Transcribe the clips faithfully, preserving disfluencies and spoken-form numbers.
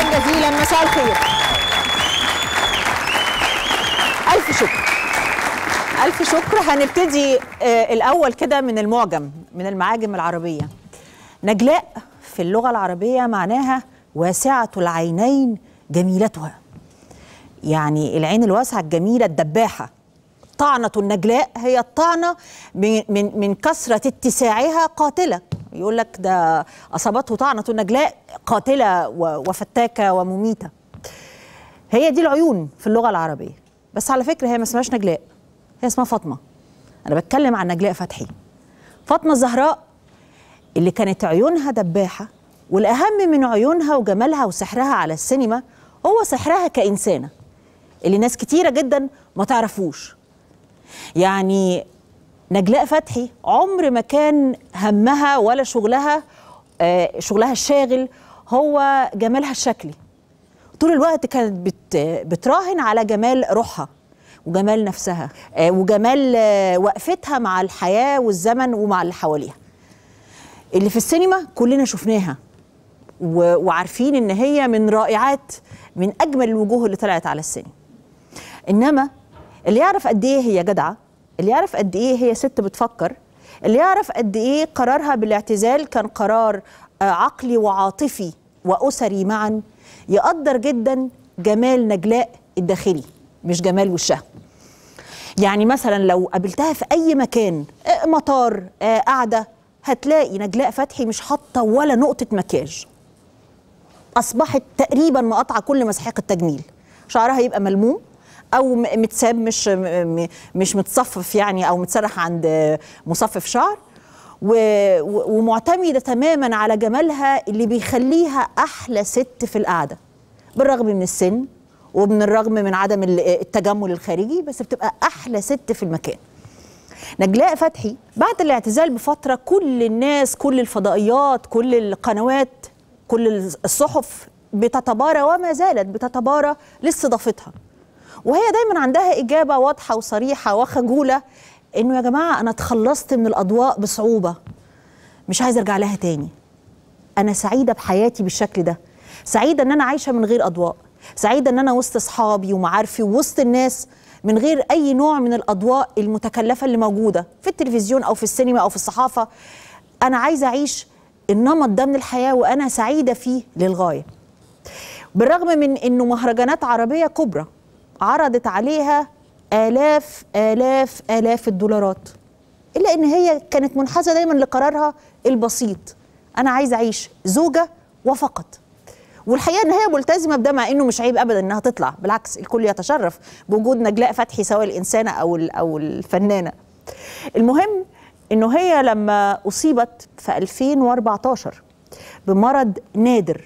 شكرا جزيلا، مساء الخير. ألف شكر. ألف شكر. هنبتدي الأول كده من المعجم، من المعاجم العربية. نجلاء في اللغة العربية معناها واسعة العينين جميلتها، يعني العين الواسعة الجميلة الدباحة. طعنة النجلاء هي الطعنة من من من كثرة اتساعها قاتلة، يقول لك ده أصابته طعنة النجلاء، قاتلة وفتاكة ومميتة. هي دي العيون في اللغة العربية، بس على فكرة هي ما اسمهاش نجلاء، هي اسمها فاطمة. أنا بتكلم عن نجلاء فتحي، فاطمة الزهراء اللي كانت عيونها دباحة، والأهم من عيونها وجمالها وسحرها على السينما هو سحرها كإنسانة، اللي ناس كتيرة جدا ما تعرفوش. يعني نجلاء فتحي عمر ما كان همها ولا شغلها آه شغلها الشاغل هو جمالها الشكلي. طول الوقت كانت بت بتراهن على جمال روحها وجمال نفسها آه وجمال آه وقفتها مع الحياة والزمن ومع اللي حواليها. اللي في السينما كلنا شفناها وعارفين ان هي من رائعات، من اجمل الوجوه اللي طلعت على السينما. انما اللي يعرف قد ايه هي جدعه، اللي يعرف قد ايه هي ست بتفكر، اللي يعرف قد ايه قرارها بالاعتزال كان قرار عقلي وعاطفي واسري معا، يقدر جدا جمال نجلاء الداخلي مش جمال وشها. يعني مثلا لو قابلتها في اي مكان، مطار، قاعده، هتلاقي نجلاء فتحي مش حاطه ولا نقطه مكياج. اصبحت تقريبا مقاطعه كل مسحيق التجميل، شعرها يبقى ملموم او متساب، مش مش متصفف يعني، او متسرح عند مصفف شعر، ومعتمده تماما على جمالها اللي بيخليها احلى ست في القعده، بالرغم من السن ومن الرغم من عدم التجمل الخارجي، بس بتبقى احلى ست في المكان. نجلاء فتحي بعد الاعتزال بفتره، كل الناس، كل الفضائيات، كل القنوات، كل الصحف بتتبارى وما زالت بتتبارى لاستضافتها، وهي دايما عندها إجابة واضحة وصريحة وخجولة، إنه يا جماعة أنا اتخلصت من الأضواء بصعوبة، مش عايزة أرجع لها تاني. أنا سعيدة بحياتي بالشكل ده، سعيدة إن أنا عايشة من غير أضواء، سعيدة إن أنا وسط أصحابي ومعارفي ووسط الناس من غير أي نوع من الأضواء المتكلفة اللي موجودة في التلفزيون أو في السينما أو في الصحافة. أنا عايزة أعيش النمط ده من الحياة وأنا سعيدة فيه للغاية. بالرغم من إنه مهرجانات عربية كبرى عرضت عليها آلاف آلاف آلاف الدولارات، إلا إن هي كانت منحازة دايما لقرارها البسيط، أنا عايزة أعيش زوجة وفقط. والحقيقة إن هي ملتزمة بده، مع إنه مش عيب أبدا إنها تطلع، بالعكس الكل يتشرف بوجود نجلاء فتحي سواء الإنسانة أو أو الفنانة. المهم إنه هي لما أصيبت في ألفين وأربعتاشر بمرض نادر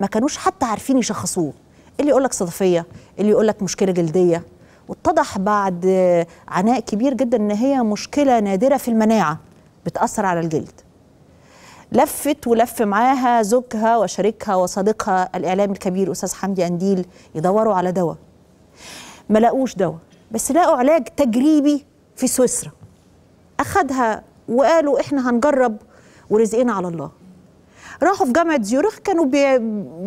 ما كانوش حتى عارفين يشخصوه، اللي يقولك صدفية، اللي يقولك مشكلة جلدية، واتضح بعد عناء كبير جدا إن هي مشكلة نادرة في المناعة بتأثر على الجلد. لفت ولف معاها زوجها وشريكها وصديقها الإعلامي الكبير أستاذ حمدي قنديل يدوروا على دواء، ما لاقوش دواء، بس لاقوا علاج تجريبي في سويسرا. أخدها وقالوا إحنا هنجرب ورزقنا على الله. راحوا في جامعة زيورخ، كانوا بي...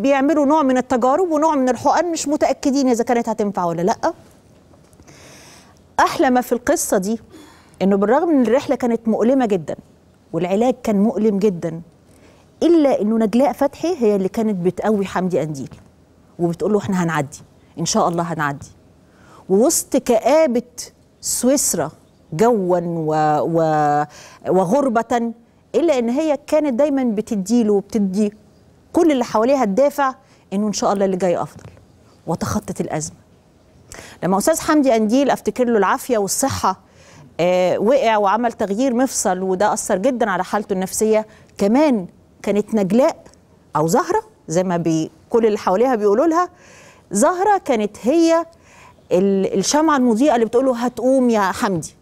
بيعملوا نوع من التجارب ونوع من الحقن، مش متأكدين إذا كانت هتنفع ولا لأ. أحلى ما في القصة دي إنه بالرغم إن الرحلة كانت مؤلمة جدا والعلاج كان مؤلم جدا، إلا إنه نجلاء فتحي هي اللي كانت بتقوي حمدي قنديل وبتقول له إحنا هنعدي إن شاء الله هنعدي. ووسط كآبة سويسرا جوا و... و... وغربة، إلا إن هي كانت دايما بتديله وبتدي كل اللي حواليها الدافع إنه إن شاء الله اللي جاي أفضل، وتخطت الأزمة. لما أستاذ حمدي قنديل أفتكر له العافية والصحة آه وقع وعمل تغيير مفصل، وده أثر جدا على حالته النفسية، كمان كانت نجلاء أو زهرة زي ما بكل اللي حواليها بيقولوا لها، زهرة كانت هي الشمعة المضيئة اللي بتقول له هتقوم يا حمدي،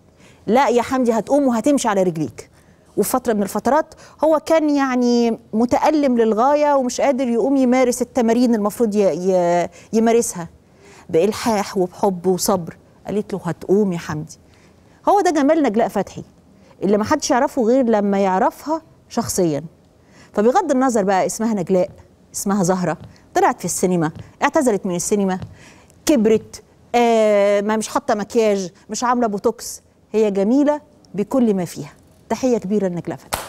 لا يا حمدي هتقوم وهتمشي على رجليك. وفترة من الفترات هو كان يعني متألم للغاية ومش قادر يقوم يمارس التمارين المفروض يمارسها بإلحاح وبحب وصبر، قالت له هتقوم يا حمدي. هو ده جمال نجلاء فتحي اللي ما حدش يعرفه غير لما يعرفها شخصيا. فبغض النظر بقى اسمها نجلاء، اسمها زهرة، طلعت في السينما، اعتذرت من السينما، كبرت، آه ما مش حاطه مكياج، مش عامله بوتوكس، هي جميله بكل ما فيها. تحيه كبيره لنجلاء فتحي.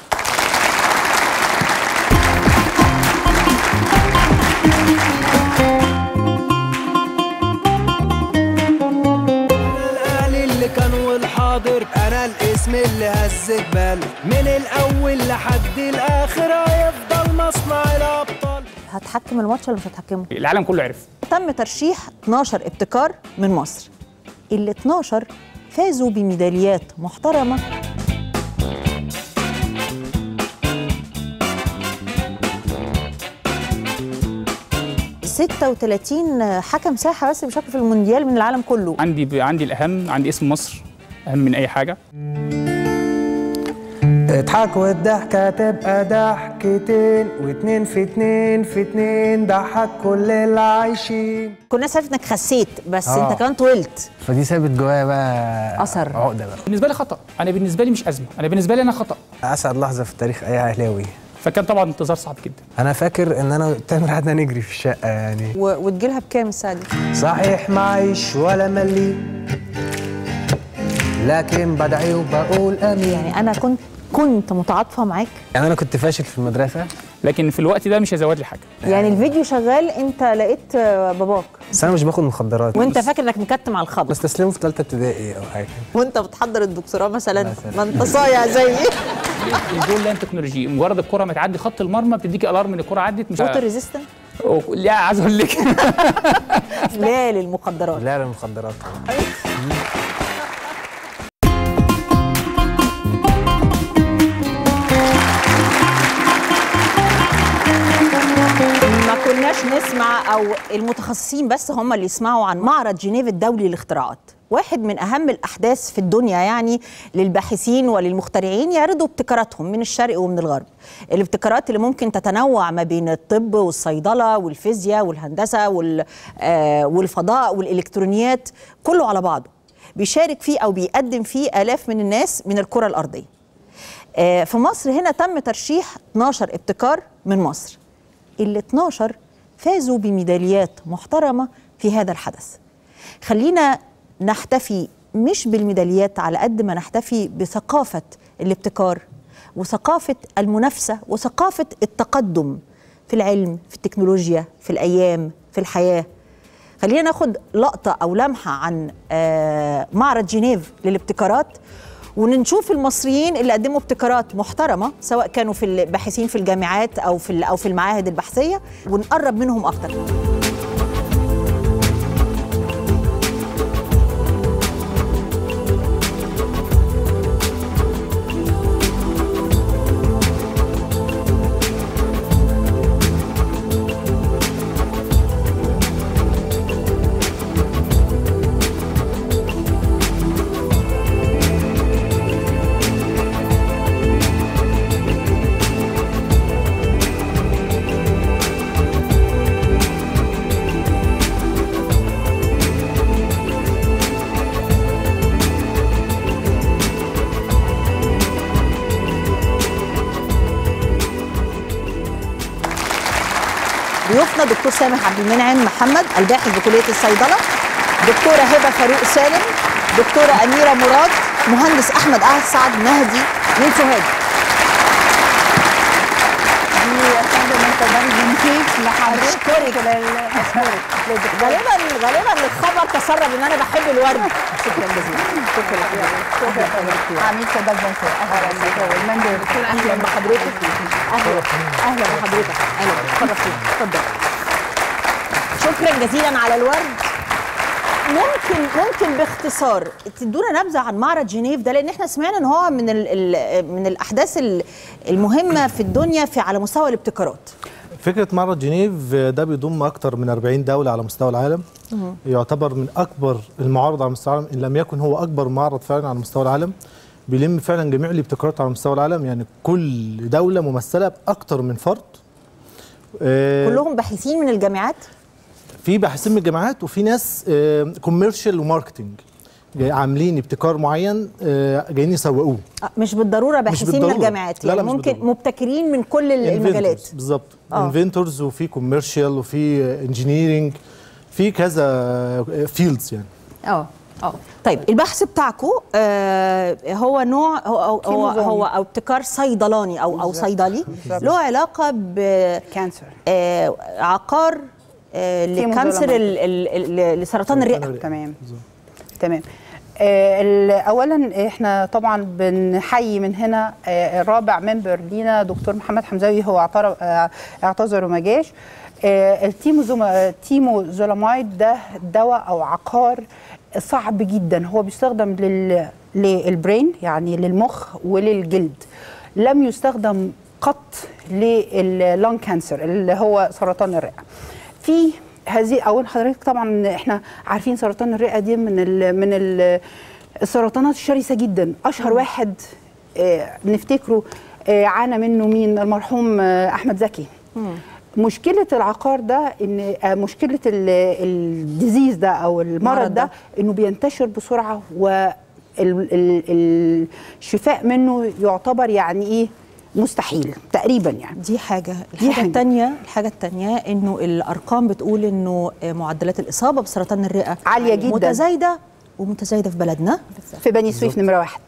أنا الاسم اللي هز الجبال من الأول لحد الآخر، هيفضل مصنع الأبطال. هتحكم الماتش ولا مش هتحكمه؟ العالم كله عرف. تم ترشيح اتناشر ابتكار من مصر، اللي اتناشر فازوا بميداليات محترمة. ستة وتلاتين حكم ساحة بس بيشاركوا في المونديال من العالم كله. عندي ب... عندي الأهم، عندي اسم مصر أهم من أي حاجة. اضحك والضحكة تبقى ضحكتين، واتنين في اتنين في اتنين ضحك كل اللي عايشين. كل الناس عرفت إنك خسيت، بس أوه. أنت كمان طولت. فدي سابت جوايا بقى أثر، عقدة بقى. بالنسبة لي خطأ، أنا بالنسبة لي مش أزمة، أنا بالنسبة لي أنا خطأ. أسعد لحظة في تاريخ أي أهلاوي. فكان طبعا انتظار صعب جدا. انا فاكر ان انا تامر قعدنا نجري في الشقه يعني. و... وتجيلها بكام الساعه دي؟ صحيح معيش ولا ملي، لكن بدعي وبقول امين. يعني انا كنت كنت متعاطفه معاك. يعني انا كنت فاشل في المدرسه، لكن في الوقت ده مش هيزود لي حاجه. يعني الفيديو شغال، انت لقيت باباك. بس انا مش باخد مخدرات وانت فاكر انك مكتم على الخبر. بس تسلمه في ثالثه ابتدائي او حاجه وانت بتحضر الدكتوراه مثلا. ما انت صايع زي الجول لان تكنولوجي، مجرد الكره ما تعدي خط المرمى بتديكي الارم ان الكره عدت. مش ووتر ريزيستنت؟ لا عايز اقول لك لا للمخدرات، لا للمخدرات. كناش نسمع، او المتخصصين بس هم اللي يسمعوا عن معرض جنيف الدولي للاختراعات، واحد من اهم الاحداث في الدنيا يعني للباحثين وللمخترعين، يعرضوا ابتكاراتهم من الشرق ومن الغرب. الابتكارات اللي ممكن تتنوع ما بين الطب والصيدله والفيزياء والهندسه والفضاء والالكترونيات، كله على بعضه بيشارك فيه او بيقدم فيه الاف من الناس من الكره الارضيه. في مصر هنا تم ترشيح اتناشر ابتكار من مصر، اللي اتناشر فازوا بميداليات محترمة في هذا الحدث. خلينا نحتفي مش بالميداليات على قد ما نحتفي بثقافة الابتكار وثقافة المنافسة وثقافة التقدم في العلم، في التكنولوجيا، في الأيام، في الحياة. خلينا ناخد لقطة أو لمحة عن معرض جنيف للابتكارات، ونشوف المصريين اللي قدموا ابتكارات محترمه، سواء كانوا في الباحثين في الجامعات او في او في المعاهد البحثيه، ونقرب منهم اكتر. دكتور سامح عبد المنعم محمد الباحث بكلية الصيدلة، دكتورة هبة فاروق سالم، دكتورة أميرة مراد، مهندس أحمد سعد مهدي من سوهاج. أشكرك غالبا غالبا الخبر تسرب إن أنا بحب الورد. شكرا جزيلا. شكرا شكرا شكرا. عميد سادات بنصور، أهلا بحضرتك. أهلا بحضرتك. أهلا بحضرتك. أهلا بحضرتك. اتفضل. شكرا جزيلا على الورد. ممكن ممكن باختصار تدونا نبذه عن معرض جنيف ده، لان احنا سمعنا ان هو من من الاحداث المهمه في الدنيا في على مستوى الابتكارات. فكره معرض جنيف ده بيضم اكثر من أربعين دوله على مستوى العالم، يعتبر من اكبر المعارض على مستوى العالم ان لم يكن هو اكبر معرض فعلا على مستوى العالم، بيلم فعلا جميع الابتكارات على مستوى العالم. يعني كل دوله ممثله باكثر من فرد، كلهم باحثين من الجامعات، في باحثين من الجامعات، وفي ناس كوميرشال وماركتنج. عاملين ابتكار معين جايين يسوقوه. مش بالضروره باحثين من الجامعات، يعني ممكن مبتكرين من كل المجالات. بالظبط، انفنتورز وفي كوميرشال وفي انجينيرنج، في كذا فيلدز يعني. اه اه طيب البحث بتاعكم آه هو نوع هو هو, هو او ابتكار صيدلاني او او صيدلي له علاقه بكانسر آه عقار آه لكانسر لسرطان الرئه. تمام تمام. اولا احنا طبعا بنحيي من هنا الرابع ممبر لينا دكتور محمد حمزاوي، هو اعتذر وما جاش. التيموزولامايد ده دواء او عقار صعب جدا، هو بيستخدم لل للبرين يعني للمخ وللجلد، لم يستخدم قط لللون كانسر اللي هو سرطان الرئه. في هذه اول حضرتك طبعا احنا عارفين سرطان الرئه دي من ال من ال السرطانات الشرسه جدا. اشهر واحد اه نفتكره اه عانى منه مين؟ المرحوم اه احمد زكي. مم. مشكله العقار ده ان اه مشكله الديزيز ده او المرض ده انه بينتشر بسرعه، والشفاء منه يعتبر يعني ايه مستحيل تقريبا يعني. دي حاجه. الحاجه الثانيه الحاجه الثانيه انه الارقام بتقول انه معدلات الاصابه بسرطان الرئه عاليه جدا، متزايده ومتزايده في بلدنا في بني سويف نمره واحد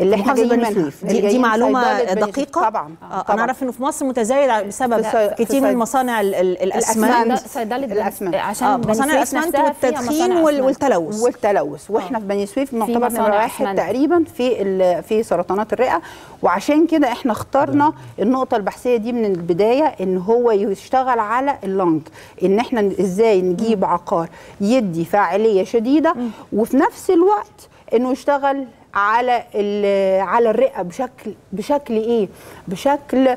اللي احنا جايين منها. دي, دي معلومه دقيقه طبعا. آه طبعا انا اعرف انه في مصر متزايد بسبب في كتير في من مصانع الاسمنت، صيدله الاسمنت، عشان آه مصانع الاسمنت والتدخين والتلوث والتلوث واحنا آه. في بني سويف نعتبر نمره واحد تقريبا في في سرطانات الرئه. وعشان كده احنا اخترنا النقطه البحثيه دي من البدايه، ان هو يشتغل على اللنج، ان احنا ازاي نجيب عقار يدي فاعليه شديده وفي نفس الوقت انه يشتغل على على الرئه بشكل بشكل ايه؟ بشكل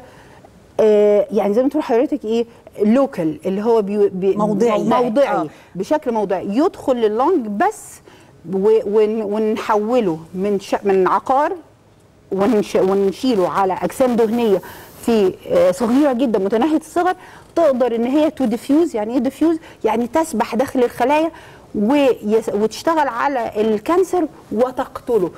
آه يعني زي ما تقول حضرتك ايه؟ لوكال، اللي هو بي بي موضعي موضعي آه. بشكل موضعي يدخل لللنج بس، ونحوله من من عقار ونش ونشيله على اجسام دهنيه في آه صغيره جدا متناهيه الصغر، تقدر ان هي تو ديفيوز. يعني ايه ديفيوز؟ يعني تسبح داخل الخلايا وتشتغل على الكانسر وتقتله،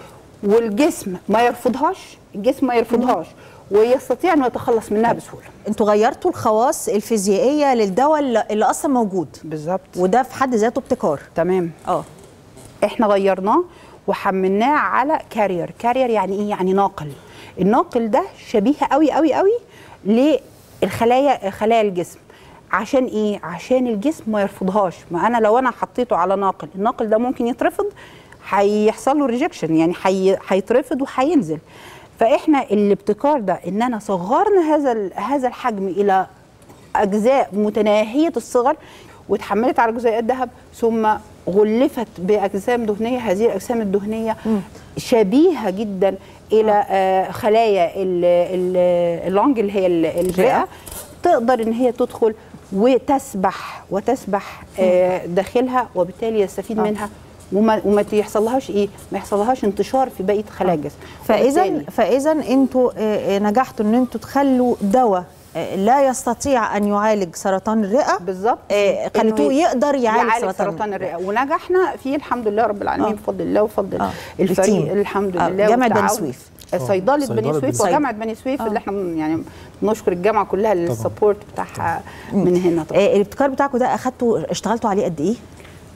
والجسم ما يرفضهاش، الجسم ما يرفضهاش ويستطيع انه يتخلص منها بسهوله. انتوا غيرتوا الخواص الفيزيائيه للدواء اللي اصلا موجود. بالظبط، وده في حد ذاته ابتكار. تمام. اه احنا غيرناه وحملناه على كارير. كارير يعني ايه؟ يعني ناقل. الناقل ده شبيه قوي قوي قوي للخلايا، خلايا الجسم. عشان ايه؟ عشان الجسم ما يرفضهاش. ما انا لو انا حطيته على ناقل، الناقل ده ممكن يترفض، هيحصل له ريجكشن، يعني هيترفض وهينزل. فاحنا الابتكار ده ان انا صغرنا هذا هذا الحجم الى اجزاء متناهيه الصغر، واتحملت على جزيئات ذهب، ثم غلفت باجسام دهنيه. هذه الاجسام الدهنيه شبيهه جدا الى خلايا اللونج اللي هي الرئه، تقدر ان هي تدخل وتسبح وتسبح داخلها، وبالتالي يستفيد آه. منها وما وما يحصلهاش ايه؟ ما يحصلهاش انتشار في بقيه خلايا الجسم. فاذا فاذا انتوا نجحتوا ان انتوا تخلوا دواء لا يستطيع ان يعالج سرطان الرئه. بالظبط، خليتوه يقدر يعالج, يعالج سرطان, سرطان الرئه، ونجحنا فيه الحمد لله رب العالمين آه. بفضل الله وفضل آه. الفريق الحمد آه. لله. جامعه بني سويف، صيدلة بني سويف وجامعة بني سويف اللي احنا يعني نشكر الجامعة كلها للسبورت بتاعها من هنا. طبعا الابتكار بتاعكم ده اخدتوا اشتغلتوا عليه قد ايه؟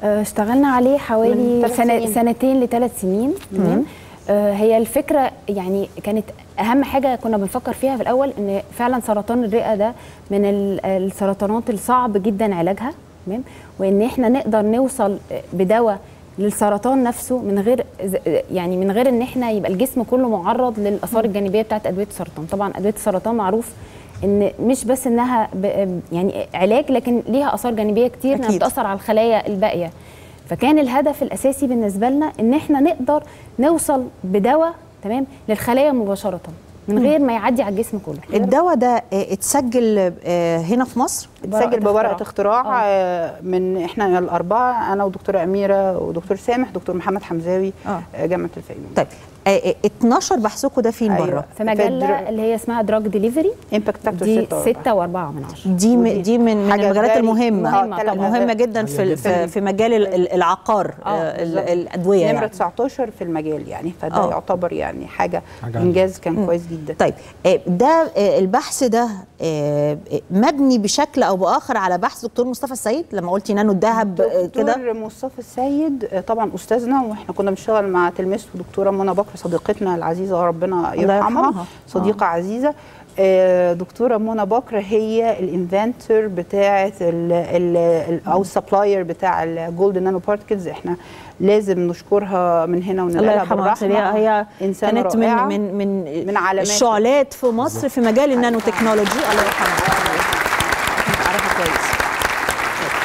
اشتغلنا عليه حوالي سنة سنتين لثلاث سنين. تمام. هي الفكرة يعني كانت أهم حاجة كنا بنفكر فيها في الأول، إن فعلا سرطان الرئة ده من السرطانات الصعب جدا علاجها. تمام. وإن احنا نقدر نوصل بدواء للسرطان نفسه من غير يعني من غير ان احنا يبقى الجسم كله معرض للاثار الجانبيه بتاعت ادويه السرطان. طبعا ادويه السرطان معروف ان مش بس انها يعني علاج، لكن ليها اثار جانبيه كتير انها بتاثر على الخلايا الباقيه. فكان الهدف الاساسي بالنسبه لنا ان احنا نقدر نوصل بدواء تمام للخلايا مباشره من غير ما يعدي على الجسم كله. الدواء ده اتسجل هنا في مصر؟ اتسجل بورقه اختراع آه. من احنا الاربعه، انا ودكتوره اميره ودكتور سامح، دكتور محمد حمزاوي آه. جامعه الفيوم. طيب اتناشر بحثكم ده فين؟ أيوة. بره في مجله اللي هي اسمها دراج ديليفري امباكت فاكتور دي ستة وأربعة من عشرة. دي م... دي من المجالات المهمه مهمه, مهمة جدا في في, في مجال العقار الادويه نمره يعني. تسعتاشر في المجال يعني فده أوه. يعتبر يعني حاجه انجاز كان م. كويس جدا. طيب ده البحث ده مبني بشكل او باخر على بحث دكتور مصطفى السيد لما قلتي نانو الذهب كده. دكتور مصطفى السيد طبعا استاذنا واحنا كنا بنشتغل مع تلميذته دكتوره منى بكر صديقتنا العزيزه ربنا يرحمها صديقه آه. عزيزه دكتوره منى بكر هي الانفنتور بتاعه او السبلاير بتاع الجولد نانو بارتكلز. احنا لازم نشكرها من هنا ونلقاها بالرحمه. هي كانت من من من, من علامات الشعلات في مصر في مجال النانو تكنولوجي. الله يرحمها.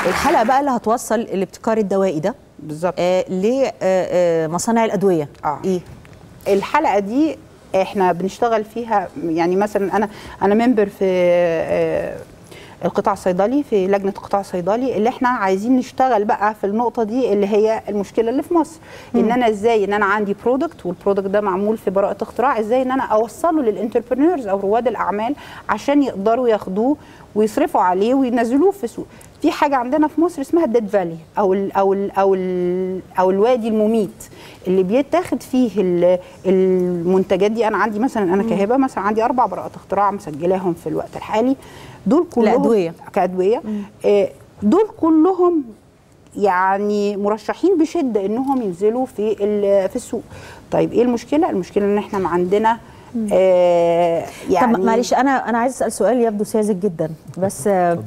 الحلقه بقى اللي هتوصل الابتكار الدوائي ده بالظبط آه لمصانع الادويه آه. ايه الحلقه دي احنا بنشتغل فيها يعني مثلا انا انا ممبر في آه القطاع الصيدلي في لجنه القطاع الصيدلي اللي احنا عايزين نشتغل بقى في النقطه دي اللي هي المشكله اللي في مصر مم. ان انا ازاي ان انا عندي برودكت والبرودكت ده معمول في براءه اختراع ازاي ان انا اوصله للانتربرنورز او رواد الاعمال عشان يقدروا ياخدوه ويصرفوا عليه وينزلوه في السوق. في حاجه عندنا في مصر اسمها الديد فالي او ال او ال او ال او الوادي المميت اللي بيتاخد فيه المنتجات دي. انا عندي مثلا انا كهبه مثلا عندي اربع براءات اختراع مسجلاهم في الوقت الحالي دول كلهم الأدوية. كادويه آه دول كلهم يعني مرشحين بشده انهم ينزلوا في في السوق. طيب ايه المشكله؟ المشكله ان احنا ما عندنا آه يعني طب معلش انا انا عايز اسال سؤال يبدو ساذج جدا بس آه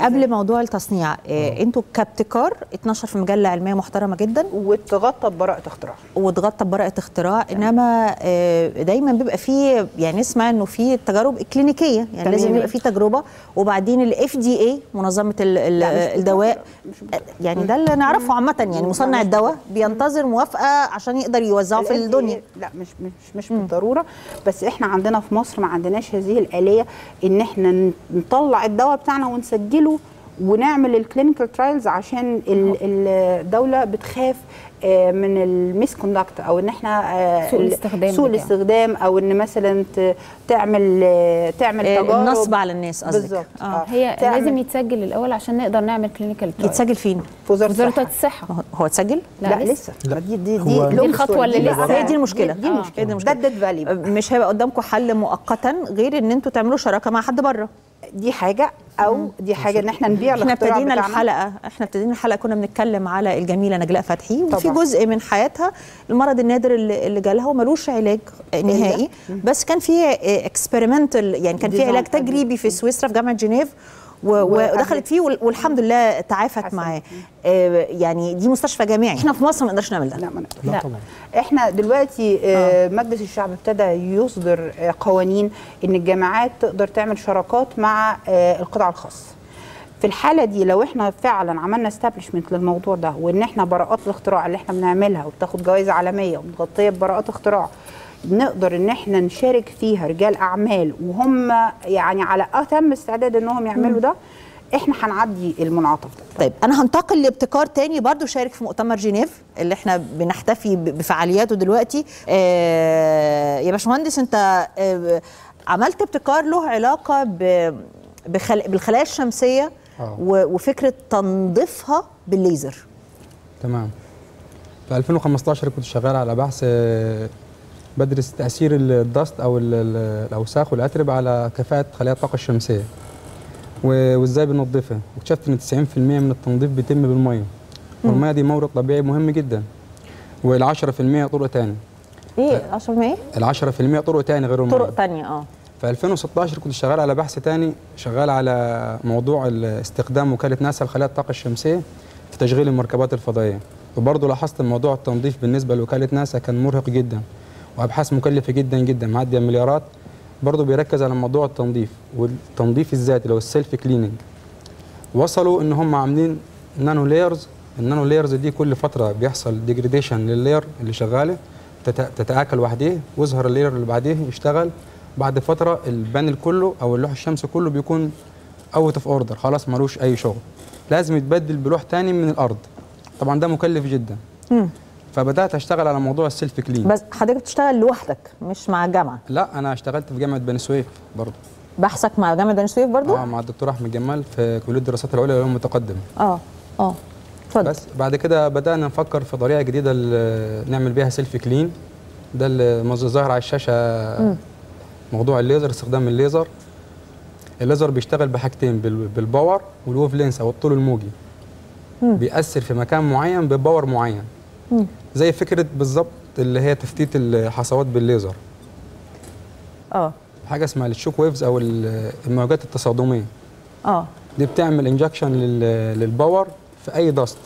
قبل موضوع التصنيع آه انتوا كابتكار اتناشر في مجله علميه محترمه جدا واتغطى ببراءه اختراع واتغطى ببراءه اختراع تمام. انما آه دايما بيبقى فيه يعني اسمع انه في التجارب الكلينيكيه يعني تمام. لازم يبقى في تجربه وبعدين الاف دي اي منظمه ال ال الدواء مش مش يعني ده اللي نعرفه عامه يعني مصنع الدواء بينتظر موافقه عشان يقدر يوزعه في الدنيا. لا مش مش مش بالضروره بس احنا عندنا في مصر ما عندناش هذه الآلية ان احنا نطلع الدواء بتاعنا ونسجله ونعمل الكلينيكال ترايلز عشان الدولة بتخاف من الميس كوندكت او ان احنا سوء الاستخدام سوء الاستخدام او ان مثلا تعمل تعمل تجارب النصب على الناس قصدك بالظبط آه. آه. هي لازم يتسجل الاول عشان نقدر نعمل كلينيكال ترايل. يتسجل فين؟ في وزارة الصحة. هو اتسجل؟ لا, لا لسه لا. دي دي دي, دي الخطوه اللي لسه هي دي المشكله دي المشكله دي المشكله ده مش هيبقى قدامكم حل مؤقتا غير ان انتوا تعملوا شراكه مع حد بره. دي حاجه او دي حاجه ان احنا نبيع الاختراع بتاعنا. احنا ابتدينا الحلقه احنا ابتدينا الحلقه كنا بنتكلم على الجميله نجلاء فتحي وفي جزء من حياتها المرض النادر اللي جالها ومالوش علاج نهائي بس كان في اكسبيرمنتال يعني كان في علاج تجريبي في سويسرا في جامعه جنيف ودخلت فيه والحمد لله تعافت معاه. يعني دي مستشفى جامعي احنا في مصر ما نقدرش نعمل ده. لا ما لا طبعا. احنا دلوقتي آه. مجلس الشعب ابتدى يصدر قوانين ان الجامعات تقدر تعمل شراكات مع آه القطاع الخاص. في الحاله دي لو احنا فعلا عملنا استابلشمنت للموضوع ده وان احنا براءات الاختراع اللي احنا بنعملها وبتاخد جوائز عالميه ومتغطيه ببراءات اختراع نقدر ان احنا نشارك فيها رجال اعمال وهم يعني على اتم استعداد انهم يعملوا ده احنا هنعدي المنعطف ده. طيب انا هنتقل لابتكار تاني برضو شارك في مؤتمر جنيف اللي احنا بنحتفي بفعالياته دلوقتي. آه يا باشمهندس انت آه عملت ابتكار له علاقه بخل... بالخلايا الشمسيه أوه. وفكره تنظيفها بالليزر. تمام. في ألفين وخمستاشر كنت شغال على بحث بدرس تأثير الدست أو الأوساخ والأتربة على كفاءة خلايا الطاقة الشمسية وإزاي بننظفها، واكتشفت إن تسعين في المية من التنظيف بيتم بالمية، والمية دي مورد طبيعي مهم جدا، والعشرة في المية طرق تاني. إيه عشرة في المية؟ العشرة في المية طرق تاني غير المية. طرق تانية أه. في ألفين وستاشر كنت شغال على بحث تاني، شغال على موضوع استخدام وكالة ناسا لخلايا الطاقة الشمسية في تشغيل المركبات الفضائية، وبرضه لاحظت إن موضوع التنظيف بالنسبة لوكالة ناسا كان مرهق جدا. وابحاث مكلفه جدا جدا معديه المليارات برضه بيركز على موضوع التنظيف والتنظيف الذاتي لو السيلف كليننج. وصلوا ان هم عاملين نانو لايرز، النانو لايرز دي كل فتره بيحصل ديجريديشن لللاير اللي شغاله تتاكل وحديه ويظهر اللاير اللي بعديه يشتغل بعد فتره البانل كله او اللوح الشمسي كله بيكون اوت اوف اوردر خلاص ملوش اي شغل لازم يتبدل بلوح ثاني من الارض. طبعا ده مكلف جدا. فبدات اشتغل على موضوع السيلف كلين. بس حضرتك بتشتغل لوحدك مش مع الجامعه؟ لا انا اشتغلت في جامعه بني سويف برضه. بحثك مع جامعه بني سويف برضه؟ اه مع الدكتور احمد جمال في كليه الدراسات العليا والعلوم المتقدمه. اه اه اتفضل. بس بعد كده بدانا نفكر في طريقه جديده نعمل بيها سيلف كلين. ده اللي ظاهر على الشاشه م. موضوع الليزر، استخدام الليزر. الليزر بيشتغل بحاجتين، بالباور والويف لينس او الطول الموجي. م. بيأثر في مكان معين بباور معين. م. زي فكره بالظبط اللي هي تفتيت الحصوات بالليزر. اه حاجه اسمها الشوك ويفز او الموجات التصادميه. اه دي بتعمل انجكشن للباور في اي دست،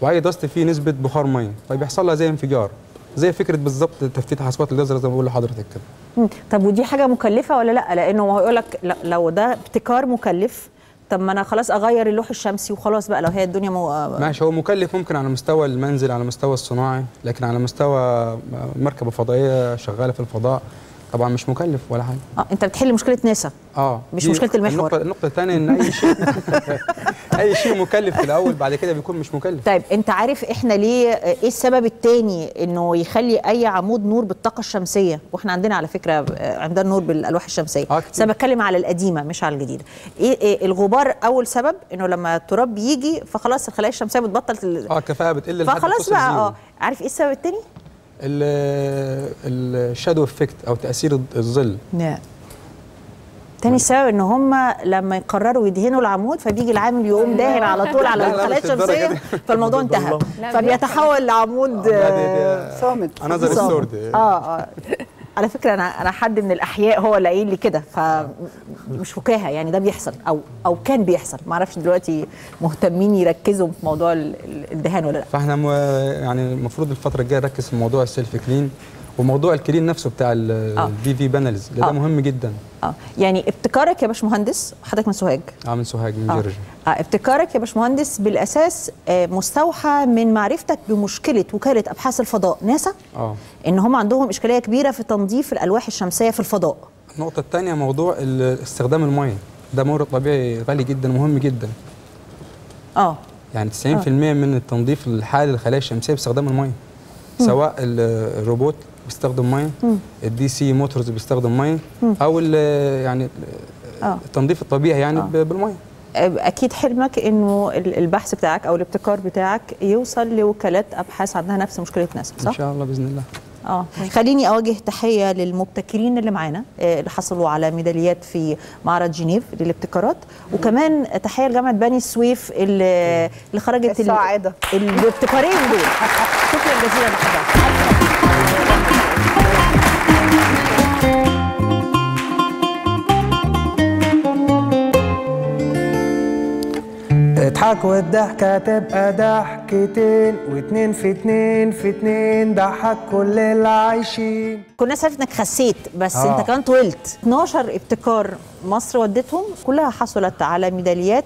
واي دست فيه نسبه بخار ميه، فبيحصل لها زي انفجار، زي فكره بالظبط تفتيت حصوات الليزر زي ما بقول لحضرتك كده. طب ودي حاجه مكلفه ولا لا؟ لانه هو هيقول لك لو ده ابتكار مكلف، طب ما انا خلاص اغير اللوح الشمسي وخلاص بقى لو هي الدنيا مو... ماشي. هو مكلف ممكن على مستوى المنزل، على مستوى الصناعي، لكن على مستوى مركبه فضائيه شغاله في الفضاء طبعا مش مكلف ولا حاجه. اه انت بتحل مشكله ناسا. اه مش مشكله المحور. النقطه الثانيه ان اي شيء اي شيء مكلف في الاول، بعد كده بيكون مش مكلف. طيب انت عارف احنا ليه، ايه السبب الثاني انه يخلي اي عمود نور بالطاقه الشمسيه؟ واحنا عندنا على فكره عندنا نور بالالواح الشمسيه. آه بس انا بتكلم على القديمه مش على الجديده. ايه, إيه الغبار اول سبب؟ انه لما التراب يجي فخلاص الخلايا الشمسيه بتبطل اه الكفاءه بتقل لحد فخلاص بقى. اه عارف ايه السبب الثاني؟ الشادو افكت او تاثير الظل. نعم. تاني سبب ان هم لما يقرروا يدهنوا العمود فبيجي العامل يقوم داهن على طول على الخلايا الشمسيه فالموضوع انتهى فبيتحول لعمود صامت. نظر السورد. اه اه على فكره انا انا حد من الاحياء هو اللي قايل لي كده، فمش فكاهه يعني، ده بيحصل او او كان بيحصل، ما اعرفش دلوقتي مهتمين يركزوا في موضوع الدهان ولا لا. فاحنا يعني المفروض الفتره الجايه نركز في موضوع السيلف كلين وموضوع الكلين نفسه بتاع البي في بانلز ده, ده مهم جدا. اه يعني ابتكارك يا باشمهندس، حضرتك من سوهاج؟ اه من سوهاج من جرجر. اه ابتكارك يا باشمهندس بالاساس مستوحى من معرفتك بمشكله وكاله ابحاث الفضاء ناسا. اه ان هم عندهم اشكاليه كبيره في تنظيف الالواح الشمسيه في الفضاء. النقطه الثانيه موضوع استخدام الميه، ده مورد طبيعي غالي جدا ومهم جدا. اه يعني تسعين بالمئة آه. من التنظيف الحالي للخلايا الشمسيه باستخدام الميه، سواء الروبوت بيستخدم ميه، الدي سي موتورز بيستخدم ميه، او يعني آه. التنظيف الطبيعي يعني آه. بالميه. اكيد حلمك انه البحث بتاعك او الابتكار بتاعك يوصل لوكالات ابحاث عندها نفس مشكله ناسا، صح؟ ان شاء الله باذن الله. اه خليني اوجه تحيه للمبتكرين اللي معانا اللي حصلوا على ميداليات في معرض جنيف للابتكارات، وكمان تحيه لجامعه بني سويف اللي اللي خرجت السعاده الابتكارين دول. شكرا جزيلا لحضرتك. اضحك والضحكة تبقى ضحكتين، واتنين في اتنين في اتنين ضحك كل اللي عايشين. كل الناس عرفت انك خسيت بس آه. انت كمان طولت. اتناشر ابتكار مصر ودتهم كلها حصلت على ميداليات.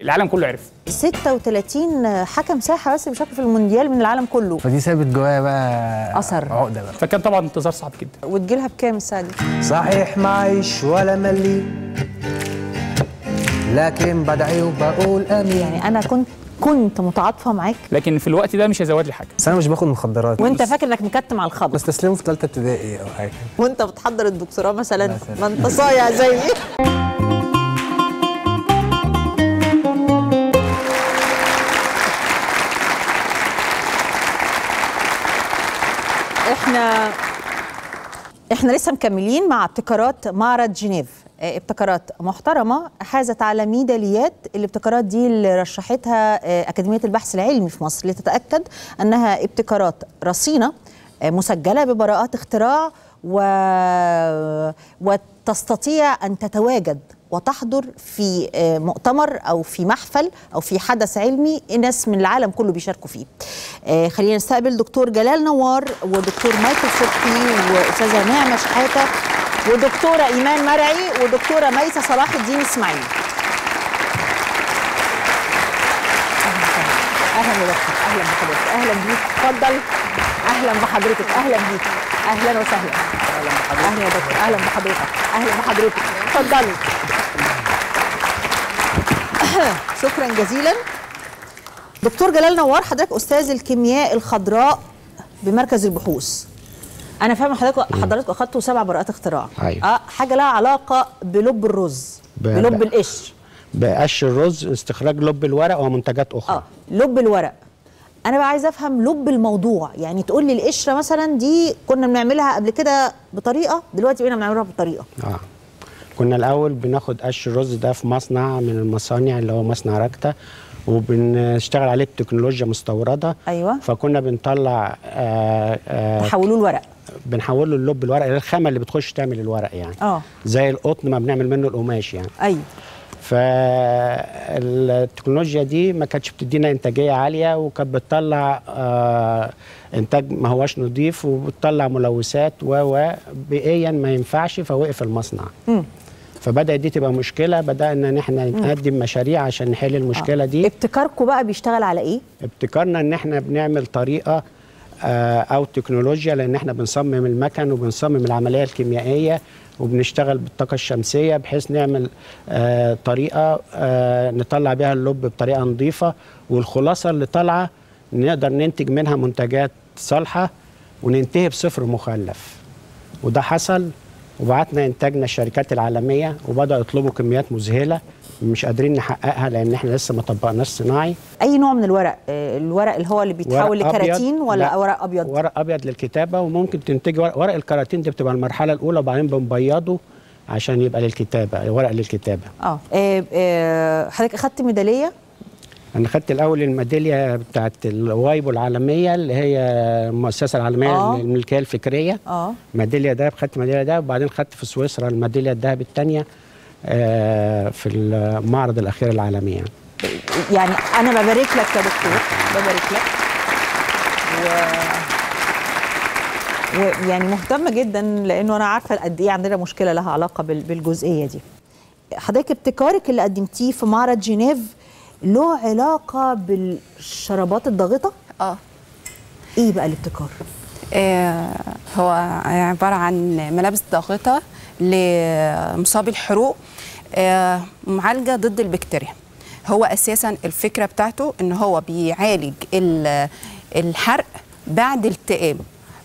العالم كله عرف ستة وتلاتين حكم ساحه بس بيشاركوا في المونديال من العالم كله، فدي سابت جوايا بقى اثر عقده بقى. فكان طبعا انتظار صعب جدا. وتجيلها بكام الساعه دي؟ صحيح ما عيش ولا ملي، لكن بدعي وبقول امين. يعني انا كنت كنت متعاطفه معاك، لكن في الوقت ده مش هيزود لي حاجه، بس انا مش باخد مخدرات. وانت فاكر انك مكتم على الخبر، بس تسلمه في ثالثه ابتدائي او حاجه وانت بتحضر الدكتوراه مثلا. مثلا ما انت صايع زي احنا احنا لسه مكملين مع ابتكارات معرض جنيف. ابتكارات محترمه حازت على ميداليات. الابتكارات دي اللي رشحتها اكاديميه البحث العلمي في مصر لتتاكد انها ابتكارات رصينه مسجله ببراءات اختراع و... وتستطيع ان تتواجد وتحضر في مؤتمر أو في محفل أو في حدث علمي ناس من العالم كله بيشاركوا فيه. خلينا نستقبل دكتور جلال نوار ودكتور مايكل صبحي وأستاذة نعمة شحاتة ودكتورة إيمان مرعي ودكتورة ميسة صلاح الدين إسماعيل. أهلا بك. أهلا بحضرتك. أهلا بيك. اتفضل. أهلا بحضرتك. أهلا بيك. أهلا وسهلا. أهلا بحضرتك. أهلا بحضرتك. أهلا بحضرتك. اتفضلي. شكرا جزيلا. دكتور جلال نوار، حضرتك أستاذ الكيمياء الخضراء بمركز البحوث. أنا فاهمة حضرتك حضرتك أخدتوا سبع براءات اختراع. أيوة. أه حاجة لها علاقة بلب الرز، بلب القشر، بقش الرز، استخراج لب الورق ومنتجات أخرى. أه لب الورق. أنا بقى عايزة أفهم لب الموضوع، يعني تقول لي القشرة مثلا دي كنا بنعملها قبل كده بطريقة، دلوقتي بقينا بنعملها بطريقة. أه كنا الأول بناخد قش الرز ده في مصنع من المصانع اللي هو مصنع راكتا، وبنشتغل عليه بتكنولوجيا مستورده. ايوه. فكنا بنطلع نحولوه لورق، بنحوله اللب الورق للخامه اللي بتخش تعمل الورق يعني. اه زي القطن ما بنعمل منه القماش يعني. ايوه. فالتكنولوجيا دي ما كانتش بتدينا انتاجيه عاليه، وكانت بتطلع آه انتاج ما هواش نظيف، وبتطلع ملوثات و بيئيا ما ينفعش، فوقف المصنع. امم فبدأت دي تبقى مشكلة، بدأنا ان احنا نقدم مشاريع عشان نحل المشكلة آه. دي. ابتكاركم بقى بيشتغل على ايه؟ ابتكارنا ان احنا بنعمل طريقة آه او تكنولوجيا، لان احنا بنصمم المكن وبنصمم العملية الكيميائية وبنشتغل بالطاقة الشمسية، بحيث نعمل آه طريقة آه نطلع بيها اللب بطريقة نظيفة، والخلاصة اللي طالعة نقدر ننتج منها منتجات صالحة وننتهي بصفر مخلف. وده حصل، وبعتنا انتاجنا الشركات العالميه، وبداوا يطلبوا كميات مذهله مش قادرين نحققها لان احنا لسه ما طبقناش صناعي. اي نوع من الورق؟ الورق اللي هو اللي بيتحول لكراتين ولا ورق ابيض؟ ورق ابيض للكتابه، وممكن تنتج ورق, ورق الكراتين دي بتبقى المرحله الاولى، وبعدين بنبيضه عشان يبقى للكتابه، ورق للكتابه. اه حضرتك اخدت ميداليه؟ انا خدت الاول الميداليه بتاعت الوايبو العالميه اللي هي المؤسسه العالميه آه. للملكيه الفكريه. اه ميداليه دهب، خدت الميداليه دهب، وبعدين خدت في سويسرا الميداليه الدهب الثانيه آه في المعرض الاخير العالمي يعني. يعني انا ببارك لك يا دكتور، ببارك لك، ويعني و... مهتمه جدا لانه انا عارفه قد ايه عندنا مشكله لها علاقه بال... بالجزئيه دي. حضرتك ابتكارك اللي قدمتيه في معرض جنيف له علاقة بالشرابات الضاغطة؟ اه ايه بقى الابتكار؟ آه هو عبارة عن ملابس ضاغطة لمصابي الحروق، آه معالجة ضد البكتيريا. هو اساسا الفكرة بتاعته ان هو بيعالج الحرق بعد الالتئام.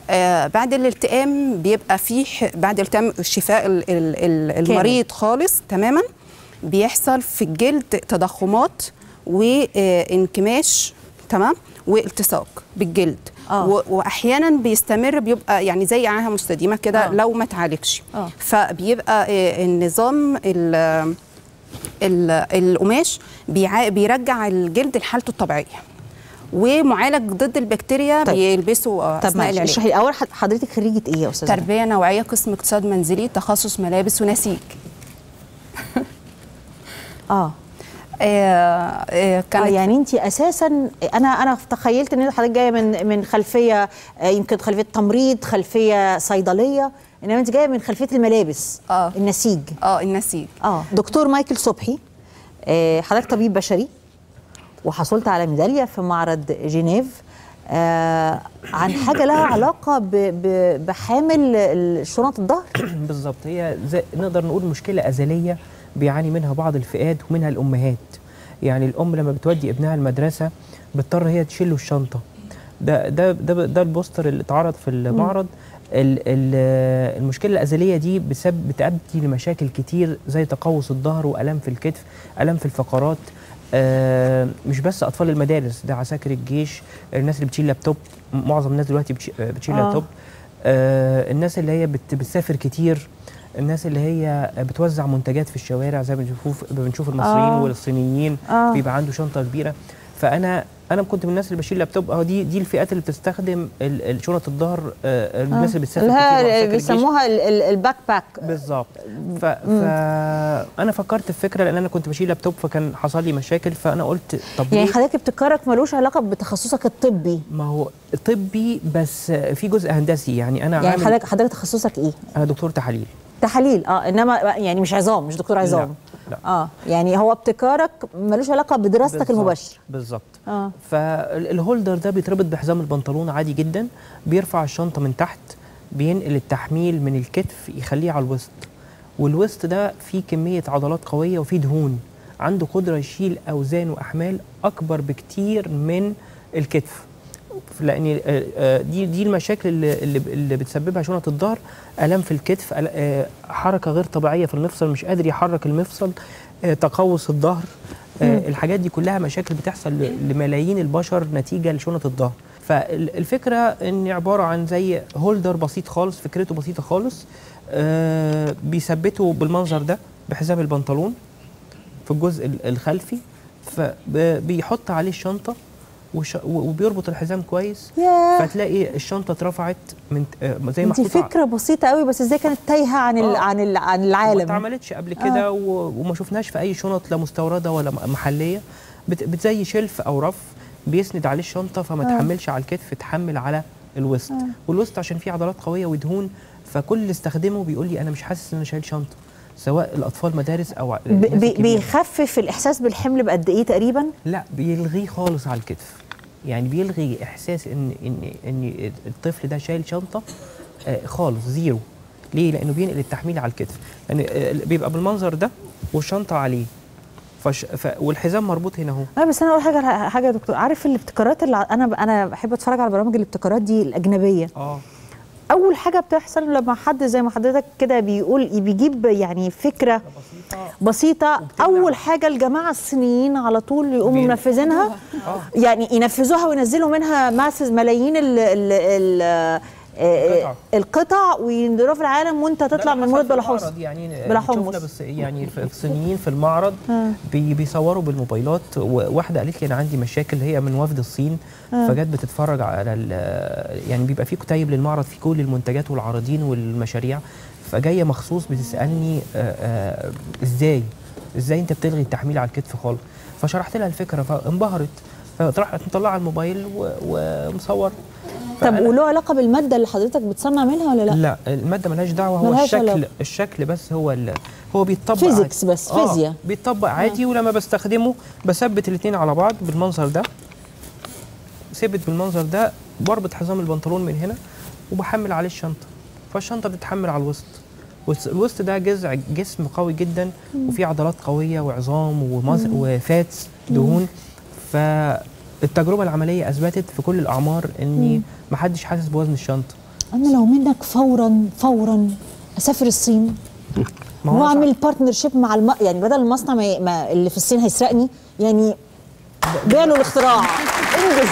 آه بعد الالتئام بيبقى فيه، بعد التئام الشفاء ال ال ال المريض خالص تماما، بيحصل في الجلد تضخمات وانكماش تمام والتصاق بالجلد. آه. واحيانا بيستمر، بيبقى يعني زي عاهه مستديمه كده. آه. لو ما اتعالجش. آه. فبيبقى النظام القماش بيرجع الجلد لحالته الطبيعيه، ومعالج ضد البكتيريا. طيب. بيلبسوا طب ماشي، اشرحي الاول حضرتك خريجه ايه يا استاذه؟ تربيه نوعيه، قسم اقتصاد منزلي، تخصص ملابس ونسيج. اه, آه, آه, آه يعني انت اساسا، انا انا تخيلت ان حضرتك جايه من من خلفيه آه يمكن خلفيه تمريض، خلفيه صيدليه، انما انت جايه من خلفيه الملابس. اه النسيج. اه النسيج. اه دكتور مايكل صبحي، آه حضرتك طبيب بشري وحصلت على ميداليه في معرض جنيف آه عن حاجه لها علاقه ب ب بحامل شنط الظهر. بالظبط، هي نقدر نقول مشكله ازليه بيعاني منها بعض الفئات ومنها الأمهات. يعني الأم لما بتودي ابنها المدرسة بتضطر هي تشيله الشنطة. ده ده ده, ده البوستر اللي اتعرض في المعرض. ال ال المشكلة الأزلية دي بسبب بتأدي لمشاكل كتير زي تقوس الظهر وألم في الكتف، ألم في الفقرات. آه مش بس أطفال المدارس، ده عساكر الجيش، الناس اللي بتشيل لابتوب، معظم الناس دلوقتي بتشيل آه. لابتوب. آه الناس اللي هي بت بتسافر كتير، الناس اللي هي بتوزع منتجات في الشوارع زي ما بنشوف بنشوف المصريين آه. والصينيين آه. بيبقى عنده شنطه كبيره. فانا انا كنت من الناس اللي بشيل لابتوب اهو. دي دي الفئات اللي بتستخدم شنط الظهر، آه. الناس اللي بتسافر كتير بيسموها الباك باك. بالظبط. فانا فكرت في فكره، لان انا كنت بشيل لابتوب فكان حصل لي مشاكل، فانا قلت طب يعني حضرتك ابتكارك ملوش علاقه بتخصصك الطبي؟ ما هو طبي بس في جزء هندسي يعني. انا يعني حضرتك حضرتك تخصصك ايه؟ انا دكتور تحاليل. تحاليل. اه انما يعني مش عظام، مش دكتور عظام. لا. لا. اه يعني هو ابتكارك ملوش علاقه بدراستك بالزبط. المباشره. بالظبط. اه فالهولدر ده بيتربط بحزام البنطلون عادي جدا، بيرفع الشنطه من تحت، بينقل التحميل من الكتف يخليه على الوسط، والوسط ده فيه كميه عضلات قويه وفيه دهون. عنده قدرة يشيل أوزان وأحمال أكبر بكتير من الكتف، لأن دي دي المشاكل اللي اللي بتسببها شونة الظهر، آلام في الكتف، حركة غير طبيعية في المفصل، مش قادر يحرك المفصل، تقوس الظهر، الحاجات دي كلها مشاكل بتحصل لملايين البشر نتيجة لشونة الظهر. فالفكرة إن عبارة عن زي هولدر بسيط خالص، فكرته بسيطة خالص، بيثبته بالمنظر ده بحزام البنطلون في الجزء الخلفي، فبيحط عليه الشنطة وبيربط الحزام كويس، فتلاقي الشنطه اترفعت من زي ما دي فكره بسيطه قوي، بس ازاي كانت تايهه عن آه عن عن العالم؟ ما اتعملتش قبل كده آه وما شفناش في اي شنط لا مستورده ولا محليه، بتزي شلف او رف بيسند عليه الشنطه، فما آه تحملش على الكتف، تحمل على الوسط، آه والوسط عشان فيه عضلات قويه ودهون، فكل اللي استخدمه بيقول لي انا مش حاسس ان انا شايل شنطه، سواء الاطفال مدارس او بيخفف الاحساس بالحمل بقد ايه تقريبا؟ لا بيلغيه خالص على الكتف، يعني بيلغي احساس ان ان ان الطفل ده شايل شنطه خالص، زيرو. ليه؟ لانه بينقل التحميل على الكتف، يعني بيبقى بالمنظر ده والشنطه عليه، فش ف والحزام مربوط هنا اهو. لا بس انا اقول حاجه حاجه يا دكتور، عارف الابتكارات اللي انا انا بحب اتفرج على برامج الابتكارات دي الاجنبيه، اه أول حاجة بتحصل لما حد زي ما حضرتك كده بيقول بيجيب يعني فكرة بسيطة، أول حاجة الجماعة الصينيين على طول يقوموا منفذينها، يعني ينفذوها وينزلوا منها ماسز ملايين ال ال ال القطع, القطع وينزلوها في العالم، وأنت تطلع من المولد بلا حمص يعني بلا حمص. يعني الصينيين في المعرض بي بيصوروا بالموبايلات، وواحدة قالت لي أنا عندي مشاكل، هي من وفد الصين، فجت بتتفرج على يعني بيبقى في كتيب للمعرض في كل المنتجات والعارضين والمشاريع، فجايه مخصوص بتسالني آآ آآ ازاي ازاي انت بتلغي التحميل على الكتف خالص، فشرحت لها الفكره فانبهرت، فراحت مطلعه الموبايل ومصور. طب وله علاقه بالماده اللي حضرتك بتصنع منها ولا لا؟ لا الماده ملهاش دعوه، هو ملهاش الشكل علاقة. الشكل بس هو هو بيتطبق فيزيكس بس آه فيزياء بيتطبق عادي، ولما بستخدمه بثبت الاثنين على بعض بالمنظر ده، ثبت بالمنظر ده، بربط حزام البنطلون من هنا وبحمل عليه الشنطه، فالشنطه بتتحمل على الوسط، والوسط ده جذع جسم قوي جدا وفيه عضلات قويه وعظام ومز... وفاتس دهون، فالتجربه العمليه اثبتت في كل الاعمار ان ما حدش حاسس بوزن الشنطه. انا لو منك فورا فورا اسافر الصين واعمل بارتنرشيب مع الم... يعني بدل المصنع ما... ما اللي في الصين هيسرقني، يعني بيعملوا الاختراع انجز.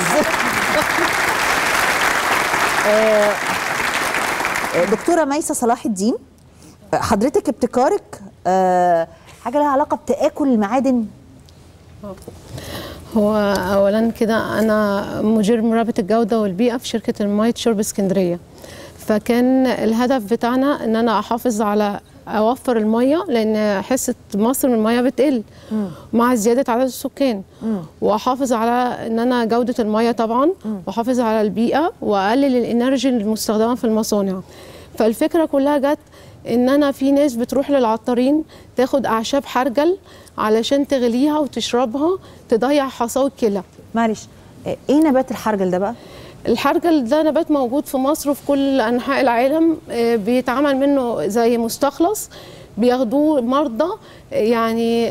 دكتوره ميسه صلاح الدين، حضرتك ابتكارك حاجه لها علاقه بتاكل المعادن. هو اولا كده انا مدير مرابط الجوده والبيئه في شركه مياه شرب الإسكندرية، فكان الهدف بتاعنا ان انا احافظ على اوفر الميه، لان حصه مصر من الميه بتقل م. مع زياده عدد السكان، م. واحافظ على ان انا جوده الميه طبعا، م. واحافظ على البيئه واقلل الانرجي المستخدمه في المصانع. فالفكره كلها جت ان انا في ناس بتروح للعطارين تاخد اعشاب حرجل علشان تغليها وتشربها تضيع حصاوي الكلى. معلش ايه نبات الحرجل ده بقى؟ الحرجل ده نبات موجود في مصر وفي كل أنحاء العالم، بيتعمل منه زي مستخلص بياخدوه مرضى يعني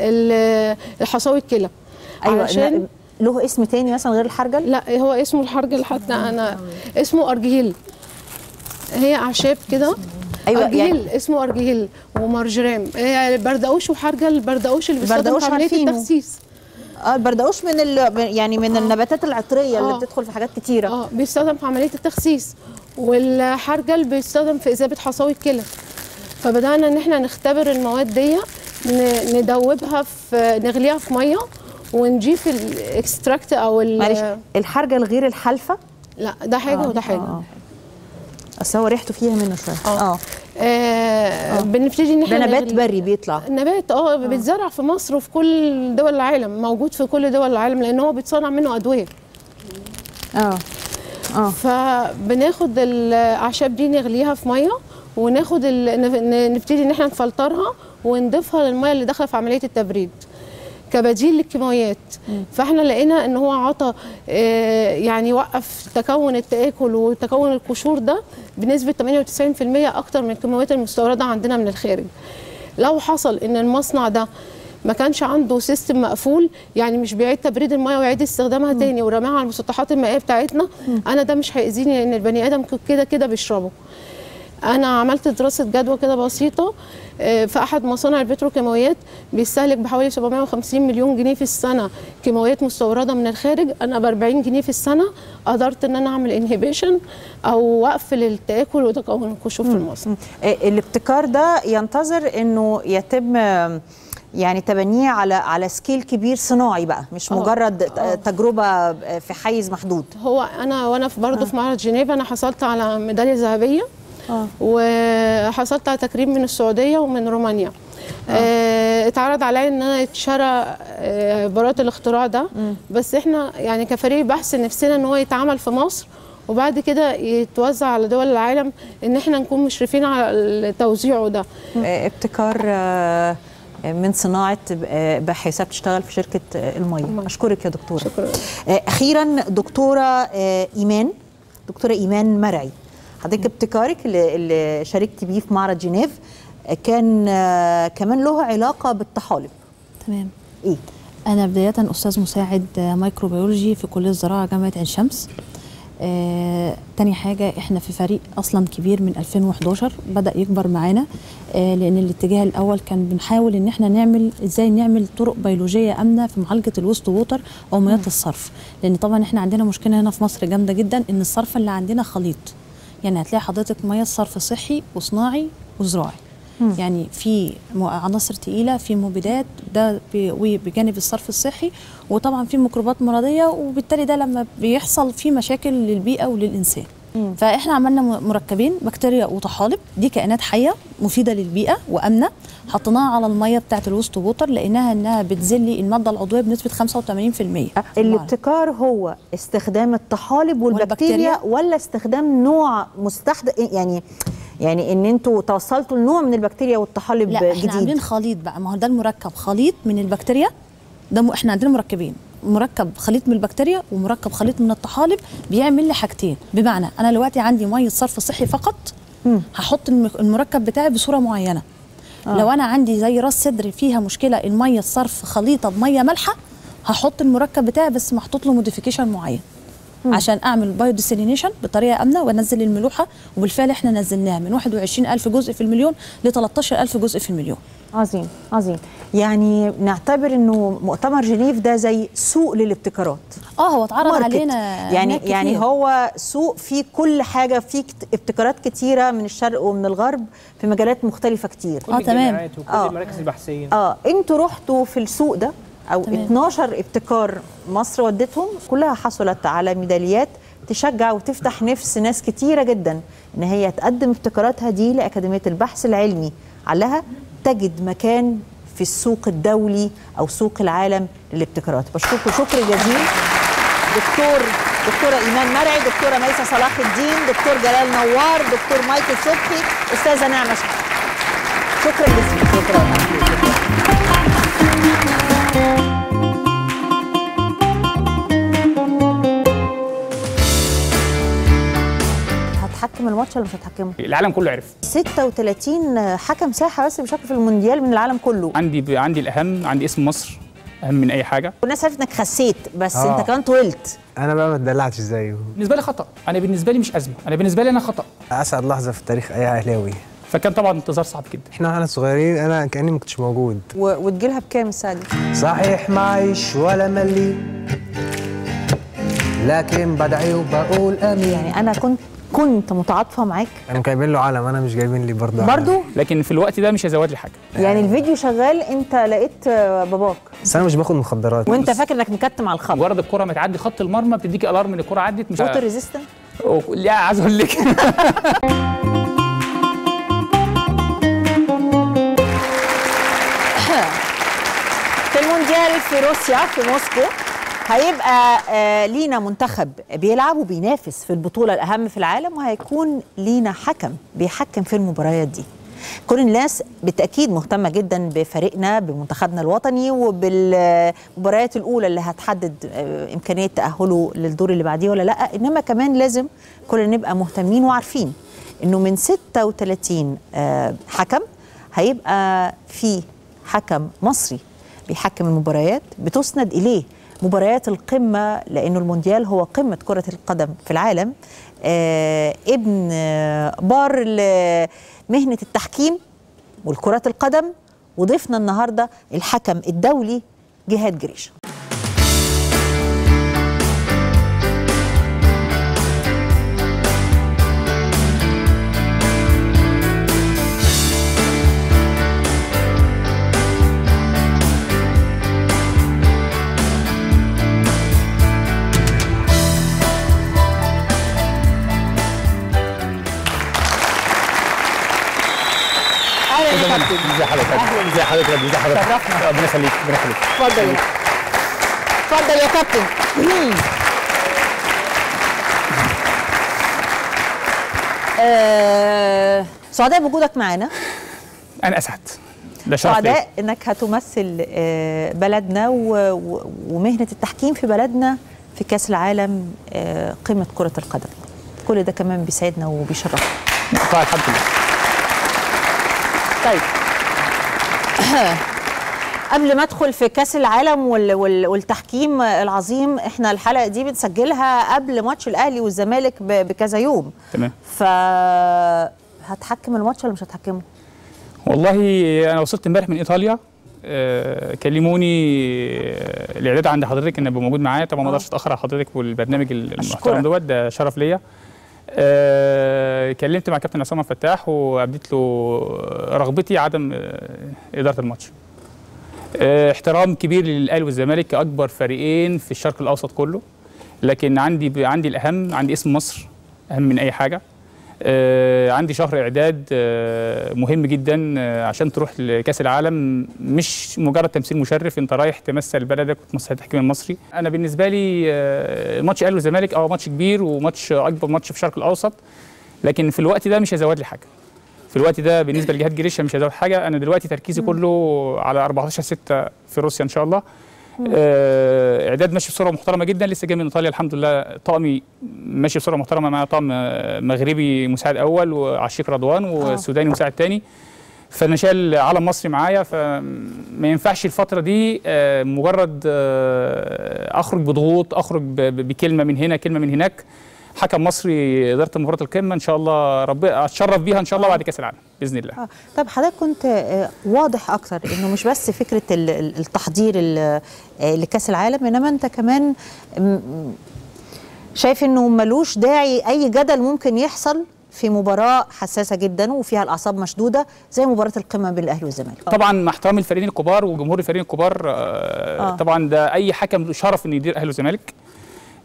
الحصاوي الكلى. أيوة علشان له اسم تاني مثلا غير الحرجل؟ لا هو اسمه الحرجل، حتى أنا اسمه أرجيل، هي أعشاب كده. أيوة أرجيل يعني. اسمه أرجيل ومرجرام، هي بردقوش وحرجل. بردقوش اللي بيستخدم في عملية التخسيس. اه البردقوش من ال... يعني من آه. النباتات العطريه آه. اللي بتدخل في حاجات كتيره، اه بيستخدم في عمليه التخسيس، والحرجل بيستخدم في اذابه حصاوي الكلى. فبدانا ان احنا نختبر المواد دي، ندوبها في نغليها في ميه ونضيف الاكستراكت او ال... معلش الحرجل غير الحلفه؟ لا ده حاجه آه. وده حاجه آه. اصل هو ريحته فيها منه شويه اه, آه. آه بنبتدي ان احنا ده نبات بري بيطلع نبات اه بيتزرع في مصر وفي كل دول العالم، موجود في كل دول العالم لان هو بيتصنع منه ادويه. اه اه فبناخد الاعشاب دي نغليها في ميه، وناخد ال... نبتدي ان احنا نفلترها ونضيفها للميه اللي داخله في عمليه التبريد كبديل للكيماويات. فاحنا لقينا ان هو عطى آه يعني وقف تكون التآكل وتكون القشور ده بنسبه ثمانية وتسعين في المية اكتر من الكيماويات المستورده عندنا من الخارج. لو حصل ان المصنع ده ما كانش عنده سيستم مقفول، يعني مش بيعيد تبريد الميه ويعيد استخدامها تاني ورماها على المسطحات المائيه بتاعتنا، انا ده مش هيأذيني لان البني ادم كده كده بيشربه. انا عملت دراسه جدوى كده بسيطه في احد مصانع البتروكيماويات بيستهلك بحوالي سبعمائة وخمسين مليون جنيه في السنه كيماويات مستورده من الخارج، انا ب أربعين جنيه في السنه قدرت ان انا اعمل انهبيشن او وقف للتاكل وتكون الكشوف في المصنع. الابتكار ده ينتظر انه يتم يعني تبنيه على على سكيل كبير صناعي بقى، مش مجرد أوه. تجربه في حيز محدود. هو انا وانا برضه في معرض جنيف انا حصلت على ميداليه ذهبيه آه. وحصلت على تكريم من السعوديه ومن رومانيا. آه. آه اتعرض عليا ان انا اتشرى آه براءه الاختراع ده م. بس احنا يعني كفريق بحث نفسنا ان هو يتعمل في مصر وبعد كده يتوزع على دول العالم، ان احنا نكون مشرفين على توزيعه ده. آه ابتكار آه من صناعه باحثه بتشتغل في شركه الميه. اشكرك يا دكتوره. شكرا. آه اخيرا دكتوره آه ايمان دكتوره ايمان مرعي، حضرتك ابتكارك اللي شاركتي بيه في معرض جنيف كان كمان له علاقه بالطحالب. تمام. ايه؟ انا بدايه استاذ مساعد مايكروبيولوجي في كليه الزراعه جامعه عين الشمس. آه، تاني حاجه احنا في فريق اصلا كبير من ألفين وأحد عشر بدا يكبر معانا، آه، لان الاتجاه الاول كان بنحاول ان احنا نعمل ازاي نعمل طرق بيولوجيه امنه في معالجه الويست ووتر او مياه الصرف، لان طبعا احنا عندنا مشكله هنا في مصر جامده جدا ان الصرف اللي عندنا خليط، يعني هتلاقي حضرتك ميه صرف صحي وصناعي وزراعي، م. يعني في عناصر تقيله، في مبيدات، ده بجانب الصرف الصحي، وطبعا في ميكروبات مرضيه، وبالتالي ده لما بيحصل في مشاكل للبيئه وللانسان. م. فاحنا عملنا مركبين بكتيريا وطحالب، دي كائنات حيه مفيده للبيئه وامنه، حطيناها على الميه بتاعه الويست ووتر لقيناها انها بتذلي الماده العضويه بنسبه خمسة وثمانين بالمئة. الابتكار هو استخدام الطحالب والبكتيريا ولا استخدام نوع مستحدث، يعني يعني ان انتوا توصلتوا لنوع من البكتيريا والطحالب جديد؟ لا، احنا عاملين خليط بقى، ما هو ده المركب خليط من البكتيريا، ده احنا عندنا مركبين، مركب خليط من البكتيريا ومركب خليط من الطحالب، بيعمل لي حاجتين، بمعنى انا دلوقتي عندي ميه صرف صحي فقط، هحط المركب بتاعي بصوره معينه. آه. لو انا عندي زي راس صدر فيها مشكله الميه الصرف خليطه بميه مالحه، هحط المركب بتاعي بس محطوط له موديفيكيشن معين مم. عشان اعمل بايو ديسيلينيشن بطريقه امنه وانزل الملوحه، وبالفعل احنا نزلناها من واحد وعشرين ألف جزء في المليون ل ثلاثة عشر ألف جزء في المليون. عظيم عظيم. يعني نعتبر انه مؤتمر جنيف ده زي سوق للابتكارات. اه هو اتعرض علينا يعني يعني هو سوق فيه كل حاجه، فيه ابتكارات كتيره من الشرق ومن الغرب في مجالات مختلفه كتير. اه تمام. وكل آه. المراكز البحثيه. اه انتوا رحتوا في السوق ده او تمام. اتناشر ابتكار مصر ودتهم، كلها حصلت على ميداليات تشجع وتفتح نفس ناس كتيره جدا ان هي تقدم ابتكاراتها دي لاكاديميه البحث العلمي علها تجد مكان في السوق الدولي أو سوق العالم للابتكارات. بشكركم شكر جزيل دكتور دكتورة إيمان مرعي، دكتورة ميسة صلاح الدين، دكتور جلال نوار، دكتور مايكل صبحي، أستاذة نعمة شحاتة. شكرا جزيلا. شكرا. هتحكم الماتش ولا مش هتحكمه؟ العالم كله عرف. ستة وثلاثين حكم ساحه بس بشكل في المونديال من العالم كله. عندي ب... عندي الاهم، عندي اسم مصر اهم من اي حاجه. والناس عرفت انك خسيت بس آه. انت كمان طولت. انا بقى ما اتدلعتش ازاي. بالنسبه لي خطا، انا بالنسبه لي مش ازمه، انا بالنسبه لي انا خطا. اسعد لحظه في تاريخ اي اهلاوي. فكان طبعا انتظار صعب جدا. احنا احنا صغيرين، انا كاني ما كنتش موجود. و... وتجيلها بكام الساعه دي؟ صحيح ما عيش ولا ملي، لكن بدعي وبقول امين. يعني انا كنت كنت متعاطفه معاك. انا جايبين له علم، انا مش جايبين لي برضه برضه، لكن في الوقت ده مش هيزود لي حاجه. يعني الفيديو شغال، انت لقيت باباك. بس انا مش باخد مخدرات وانت فاكر انك مكتم على الخط. مجرد الكره ما تعدي خط المرمى بتديك الارم ان الكره عدت. مش ووتر ريزيستنت. لا عايز اقول لك في المونديال في روسيا في موسكو هيبقى لينا منتخب بيلعب وبينافس في البطولة الأهم في العالم، وهيكون لينا حكم بيحكم في المباريات دي. كل الناس بالتأكيد مهتمة جدا بفريقنا، بمنتخبنا الوطني، وبالمباريات الأولى اللي هتحدد إمكانية تأهله للدور اللي بعديه ولا لأ. إنما كمان لازم كلنا نبقى مهتمين وعارفين إنه من ستة وثلاثين حكم هيبقى في حكم مصري بيحكم المباريات بتسند إليه مباريات القمة، لأنه المونديال هو قمة كرة القدم في العالم. آه ابن بار مهنة التحكيم والكرة القدم، وضيفنا النهاردة الحكم الدولي جهاد جريشة. ازي حضرتك؟ اهلا. ازي حضرتك؟ ازي حضرتك؟ شرفنا. ربنا يخليك. ربنا يخليك. اتفضل اتفضل يا كابتن. آه... سعداء بوجودك معانا. انا اسعد. ده شرف ليا. سعداء انك هتمثل آه بلدنا و... و... ومهنه التحكيم في بلدنا في كاس العالم، آه قمه كره القدم. كل ده كمان بيسعدنا وبيشرفنا. طبعا الحمد لله. طيب قبل ما ادخل في كاس العالم والتحكيم العظيم، احنا الحلقه دي بنسجلها قبل ماتش الاهلي والزمالك بكذا يوم. تمام. فهتحكم الماتش ولا مش هتحكمه؟ والله انا وصلت امبارح من ايطاليا، كلموني الاعداد عند حضرتك ان ابقى موجود معايا. طبعا ما اقدرش اتاخر على حضرتك والبرنامج المحترم دوت، ده شرف ليا. أه كلمت مع كابتن عصام عبد الفتاح وابديت له رغبتي عدم اداره الماتش. أه احترام كبير للاهلي والزمالك كاكبر فريقين في الشرق الاوسط كله، لكن عندي عندي الاهم، عندي اسم مصر اهم من اي حاجه. أه عندي شهر اعداد أه مهم جدا عشان تروح لكاس العالم، مش مجرد تمثيل مشرف، انت رايح تمثل بلدك وتمثل التحكيم المصري. انا بالنسبه لي أه ماتش الاهلي والزمالك اه ماتش كبير وماتش اكبر ماتش في الشرق الاوسط، لكن في الوقت ده مش هيزود لي حاجه. في الوقت ده بالنسبه لجهاد جريشة مش هيزود حاجه. انا دلوقتي تركيزي كله على أربعتاشر ستة في روسيا ان شاء الله. آه، اعداد ماشي بصوره محترمه جدا، لسه جاي من ايطاليا الحمد لله. طقمي ماشي بصوره محترمه، مع طقم مغربي مساعد اول وعشيق رضوان وسوداني أوه. مساعد ثاني، فانا شايل علم مصري معايا. فما ينفعش الفتره دي آه، مجرد آه، اخرج بضغوط، اخرج بكلمه من هنا كلمه من هناك. حكم مصري اداره مباراه القمه ان شاء الله، ربنا اتشرف بيها ان شاء الله بعد كاس العالم باذن الله. آه. طب حضرتك كنت واضح اكتر انه مش بس فكره التحضير لكاس العالم، انما انت كمان شايف انه ملوش داعي اي جدل ممكن يحصل في مباراه حساسه جدا وفيها الاعصاب مشدوده زي مباراه القمه بين الاهلي والزمالك. طبعا مع احترام الفريقين الكبار وجمهور الفريقين الكبار، آه. طبعا ده اي حكم شرف انه يدير اهلي والزمالك،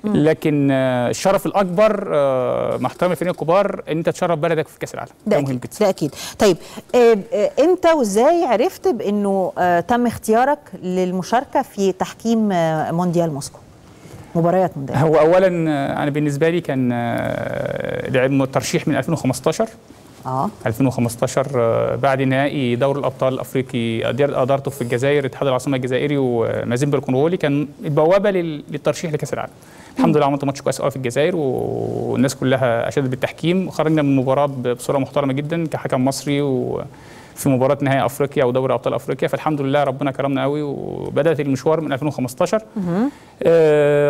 لكن الشرف الاكبر مع احترام الفريقين الكبار ان انت تشرف بلدك في كاس العالم، ده مهم جدا. ده اكيد. طيب امتى وازاي عرفت بانه تم اختيارك للمشاركه في تحكيم مونديال موسكو، مباريات مونديال؟ هو اولا انا بالنسبه لي كان لعب ترشيح من ألفين وخمستاشر. اه ألفين وخمستاشر بعد نهائي دوري الابطال الافريقي ادارته في الجزائر، اتحاد العاصمه الجزائري ومازيمبي الكونغولي، كان البوابه للترشيح لكاس العالم. الحمد لله عملت ماتش كويس قوي في الجزائر والناس كلها اشادت بالتحكيم، وخرجنا من المباراه بصوره محترمه جدا كحكم مصري وفي مباراه نهائي افريقيا ودوري ابطال افريقيا. فالحمد لله ربنا كرمنا قوي وبدات المشوار من ألفين وخمستاشر.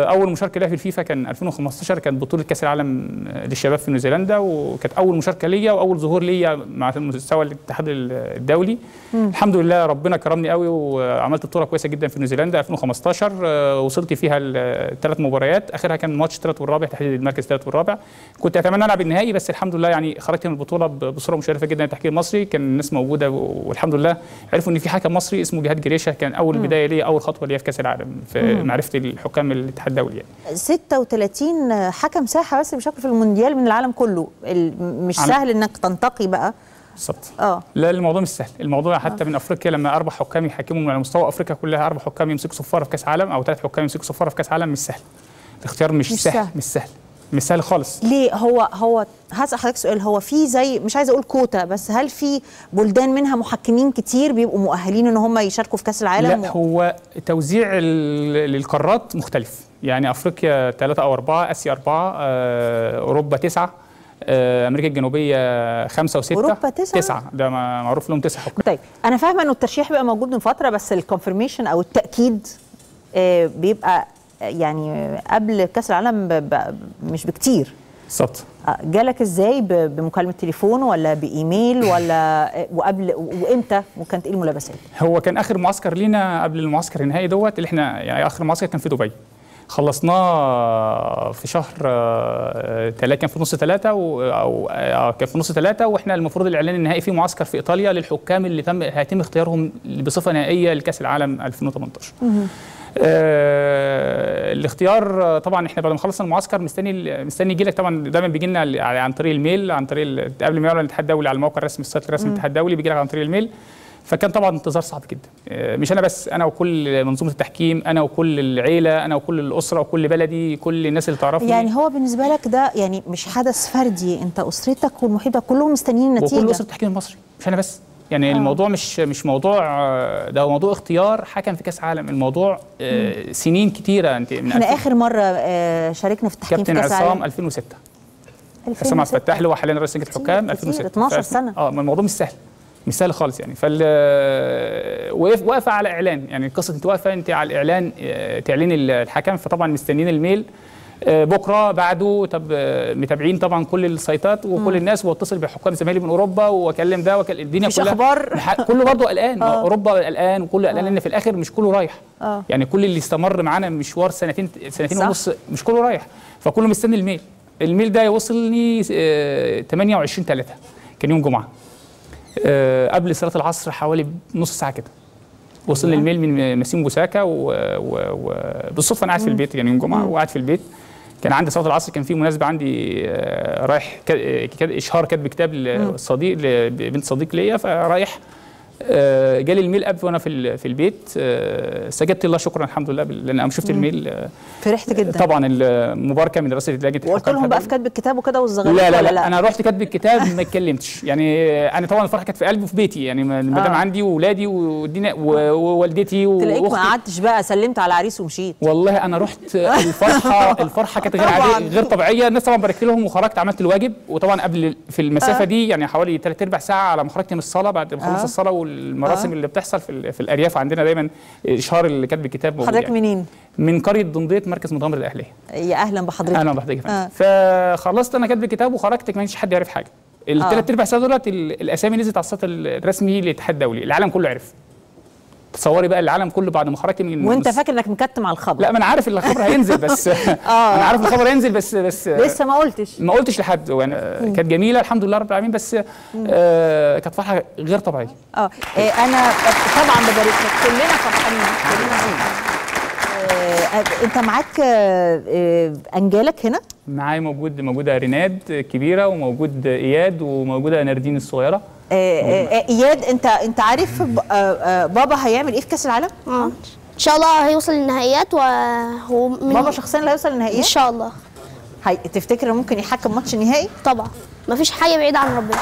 اول مشاركه ليا في الفيفا كان ألفين وخمستاشر، كانت بطوله كاس العالم للشباب في نيوزيلندا، وكانت اول مشاركه ليا واول ظهور ليا مع مستوى الاتحاد الدولي. مم. الحمد لله ربنا كرمني قوي وعملت بطوله كويسه جدا في نيوزيلندا ألفين وخمستاشر. وصلت فيها الثلاث مباريات، اخرها كان ماتش الثالث والرابع، تحديد المركز الثالث والرابع. كنت اتمنى العب النهائي، بس الحمد لله يعني خرجت من البطوله بصوره مشرفه جدا. التحكيم المصري كان الناس موجوده والحمد لله عرفوا ان في حكم مصري اسمه جهاد جريشة، كان اول مم. بدايه ليا، اول خطوه ليا في كاس العالم في معرفتي الحكام الاتحاد الدولي. يعني ستة وتلاتين حكم ساحه بس بشكل في المونديال من العالم كله، مش عم. سهل انك تنتقي بقى. بالظبط. اه لا الموضوع مش سهل، الموضوع حتى أوه. من افريقيا لما اربع حكام يحكموا على مستوى افريقيا كلها، اربع حكام يمسكوا صفاره في كاس عالم او ثلاث حكام يمسكوا صفاره في كاس عالم، مش سهل. الاختيار مش, مش سهل. سهل مش سهل مش سهل خالص. ليه؟ هو هو هسأل حضرتك سؤال، هو في زي مش عايز اقول كوتا، بس هل في بلدان منها محكمين كتير بيبقوا مؤهلين ان هم يشاركوا في كاس العالم؟ لا و... هو توزيع القارات مختلف، يعني افريقيا ثلاثه او اربعه، اسيا اربعه، آه، اوروبا تسعه، امريكا الجنوبيه خمسه وسته، اوروبا تسعه، تسعه ده معروف لهم تسعه حكام. طيب انا فاهمه انه الترشيح بيبقى موجود من فتره، بس الكونفرميشن او التاكيد بيبقى يعني قبل كاس العالم مش بكتير. بالظبط. جالك ازاي؟ بمكالمه تليفون ولا بايميل ولا وقبل وامتى؟ وكانت ايه الملابسات؟ هو كان اخر معسكر لينا قبل المعسكر النهائي دوت اللي احنا يعني اخر معسكر كان في دبي، خلصناه في شهر ثلاثة، كان في نص ثلاثة او كان في نص ثلاثة، واحنا المفروض الاعلان النهائي فيه معسكر في ايطاليا للحكام اللي تم هيتم اختيارهم بصفه نهائيه لكاس العالم ألفين وثمانية عشر. آه، الاختيار طبعا احنا بعد ما خلصنا المعسكر مستني مستني يجي لك، طبعا دايما بيجي لنا عن طريق الميل، عن طريق قبل ما يعلن الاتحاد الدولي على الموقع الرسمي السايت الرسمي الاتحاد الدولي بيجي لك عن طريق الميل، فكان طبعا انتظار صعب جدا. آه، مش انا بس، انا وكل منظومه التحكيم، انا وكل العيله، انا وكل الاسره وكل بلدي، كل الناس اللي تعرفني. يعني هو بالنسبه لك ده يعني مش حدث فردي، انت اسرتك والمحيط كلهم مستنيين النتيجه، وكل اسره التحكيم المصري مش انا بس. يعني أوه. الموضوع مش مش موضوع، ده موضوع اختيار حكم في كاس عالم، الموضوع آه سنين كتيره. انت من احنا اخر مره آه شاركنا في التحكيم كابتن في كاس عصام ألفين وستة، عصام عبد الفتاح اللي هو حاليا رئيس لجنه الحكام ألفين وستة، اتناشر سنه. اه الموضوع مش سهل، مش سهل خالص يعني. فال واقفه على اعلان، يعني القصه انت واقفه انت على الاعلان تعلين الحكم، فطبعا مستنيين الميل بكره بعده. طب متابعين طبعا كل السايتات وكل مم. الناس، واتصل بحكام زمايلي من اوروبا واكلم ده وكلم الدنيا كلها، مش اخبار كله برضه قلقان. اوروبا قلقان وكله قلقان، لان في الاخر مش كله رايح. أوه. يعني كل اللي استمر معانا مشوار سنتين سنتين ونص مش كله رايح، فكله مستني الميل. الميل ده يوصلني ثمانية وعشرين ثلاثة، كان يوم جمعه قبل صلاه العصر حوالي نص ساعه كده، وصلني الميل من مسيم بوساكا. وبالصدفه انا قاعد في البيت، يعني يوم جمعه وقاعد في البيت، كان عندي صلاه العصر، كان في مناسبه عندي رايح اشهار كاتب كتاب لصديق لبنت صديق ليا، فرايح جالي الميل قبل وانا في في البيت، سجدت لله شكرا الحمد لله لان انا شفت الميل فرحت جدا طبعا. المباركه من رئاسه لجنه الحكام. وقلت لهم بقى في كاتب الكتاب وكده والصغيرين؟ لا, لا لا لا انا رحت كاتب الكتاب ما اتكلمتش، يعني انا طبعا الفرحه كانت في قلبي وفي بيتي، يعني ما دام آه. عندي واولادي والدنيا ووالدتي واختي. تلاقيك ما قعدتش بقى، سلمت على عريس ومشيت؟ والله انا رحت الفرحه الفرحه كانت غير عاديه غير طبيعيه. الناس طبعا باركت لهم وخرجت عملت الواجب، وطبعا قبل في المسافه آه. دي يعني حوالي ثلاث ارباع ساعه على ما خرجت من الصلاه، بعد ما خلصت الصلاه والمراسم آه. اللي بتحصل في, في الارياف عندنا دايما اشهار اللي كاتب الكتاب. حضرتك يعني منين؟ من قريه دنديت، مركز مؤتمر الاهليه. يا اهلا بحضرتك. اهلا بحضرتك آه. فخلصت انا كاتب الكتاب وخرجت، ما كانش حد يعرف حاجه. الثلاث ارباع ساعه دولت الاسامي نزلت على السطر الرسمي للاتحاد الدولي، العالم كله عرف. تصوري بقى العالم كله بعد ما خرجت من وانت فاكر انك مكتم على الخبر؟ لا ما انا عارف الخبر هينزل بس انا عارف الخبر هينزل بس بس لسه ما قلتش ما قلتش لحد. يعني كانت جميله الحمد لله رب العالمين، بس آه كانت فرحه غير طبيعيه. اه انا طبعا ببارك لك، كلنا فرحانين كلنا. انت معاك انجالك هنا؟ معايا موجود، موجوده ريناد الكبيره وموجود اياد وموجوده ناردين الصغيره. اياد انت انت عارف بابا هيعمل ايه في كاس العالم؟ اه ان شاء الله هيوصل للنهائيات. و بابا شخصيا اللي هيوصل للنهائيات ان شاء الله. هي تفتكر ممكن يحكم ماتش نهائي؟ طبعا مفيش حاجه بعيده عن ربنا.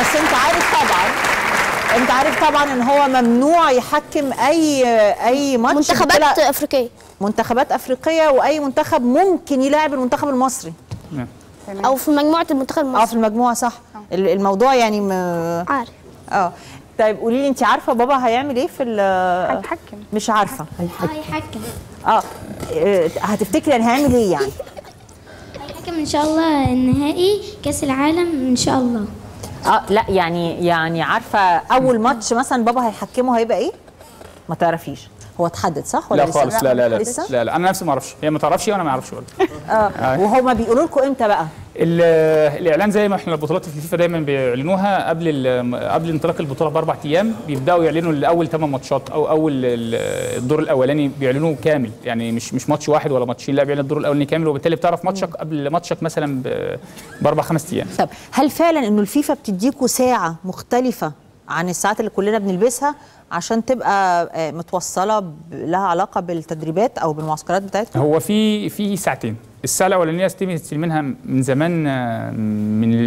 بس انت عارف طبعا انت عارف طبعا ان هو ممنوع يحكم اي اي ماتش منتخبات افريقيه منتخبات افريقيه واي منتخب ممكن يلاعب المنتخب المصري او في مجموعه المنتخب المصري اه في المجموعه صح. الموضوع يعني م... عارف اه طيب قولي لي انت عارفه بابا هيعمل ايه في ال هيحكم؟ مش عارفه. هيحكم اه هتفتكري هيعمل ايه يعني؟ هيحكم ان شاء الله النهائي كاس العالم ان شاء الله. اه لا يعني يعني عارفه اول ماتش مثلا بابا هيحكمه هيبقى ايه؟ ما تعرفيش. هو اتحدد صح ولا لا؟ لسه خالص. لا لا لا لسه؟ لا لا انا نفسي ما اعرفش، هي ما تعرفش وانا ما اعرفش برضه. اه وهما بيقولوا لكم امتى بقى؟ الاعلان زي ما احنا البطولات في الفيفا دايما بيعلنوها قبل قبل انطلاق البطوله باربع ايام، بيبداوا يعلنوا الاول ثمان ماتشات او اول الدور الاولاني بيعلنوه كامل، يعني مش مش ماتش واحد ولا ماتشين، لا بيعلن الدور الاولاني كامل، وبالتالي بتعرف ماتشك قبل ماتشك مثلا باربع خمس ايام. طب هل فعلا انه الفيفا بتديكوا ساعه مختلفه عن الساعات اللي كلنا بنلبسها عشان تبقى متوصله لها علاقه بالتدريبات او بالمعسكرات بتاعتكم؟ هو في في ساعتين، الساعه الاولانيه استلمينها من زمان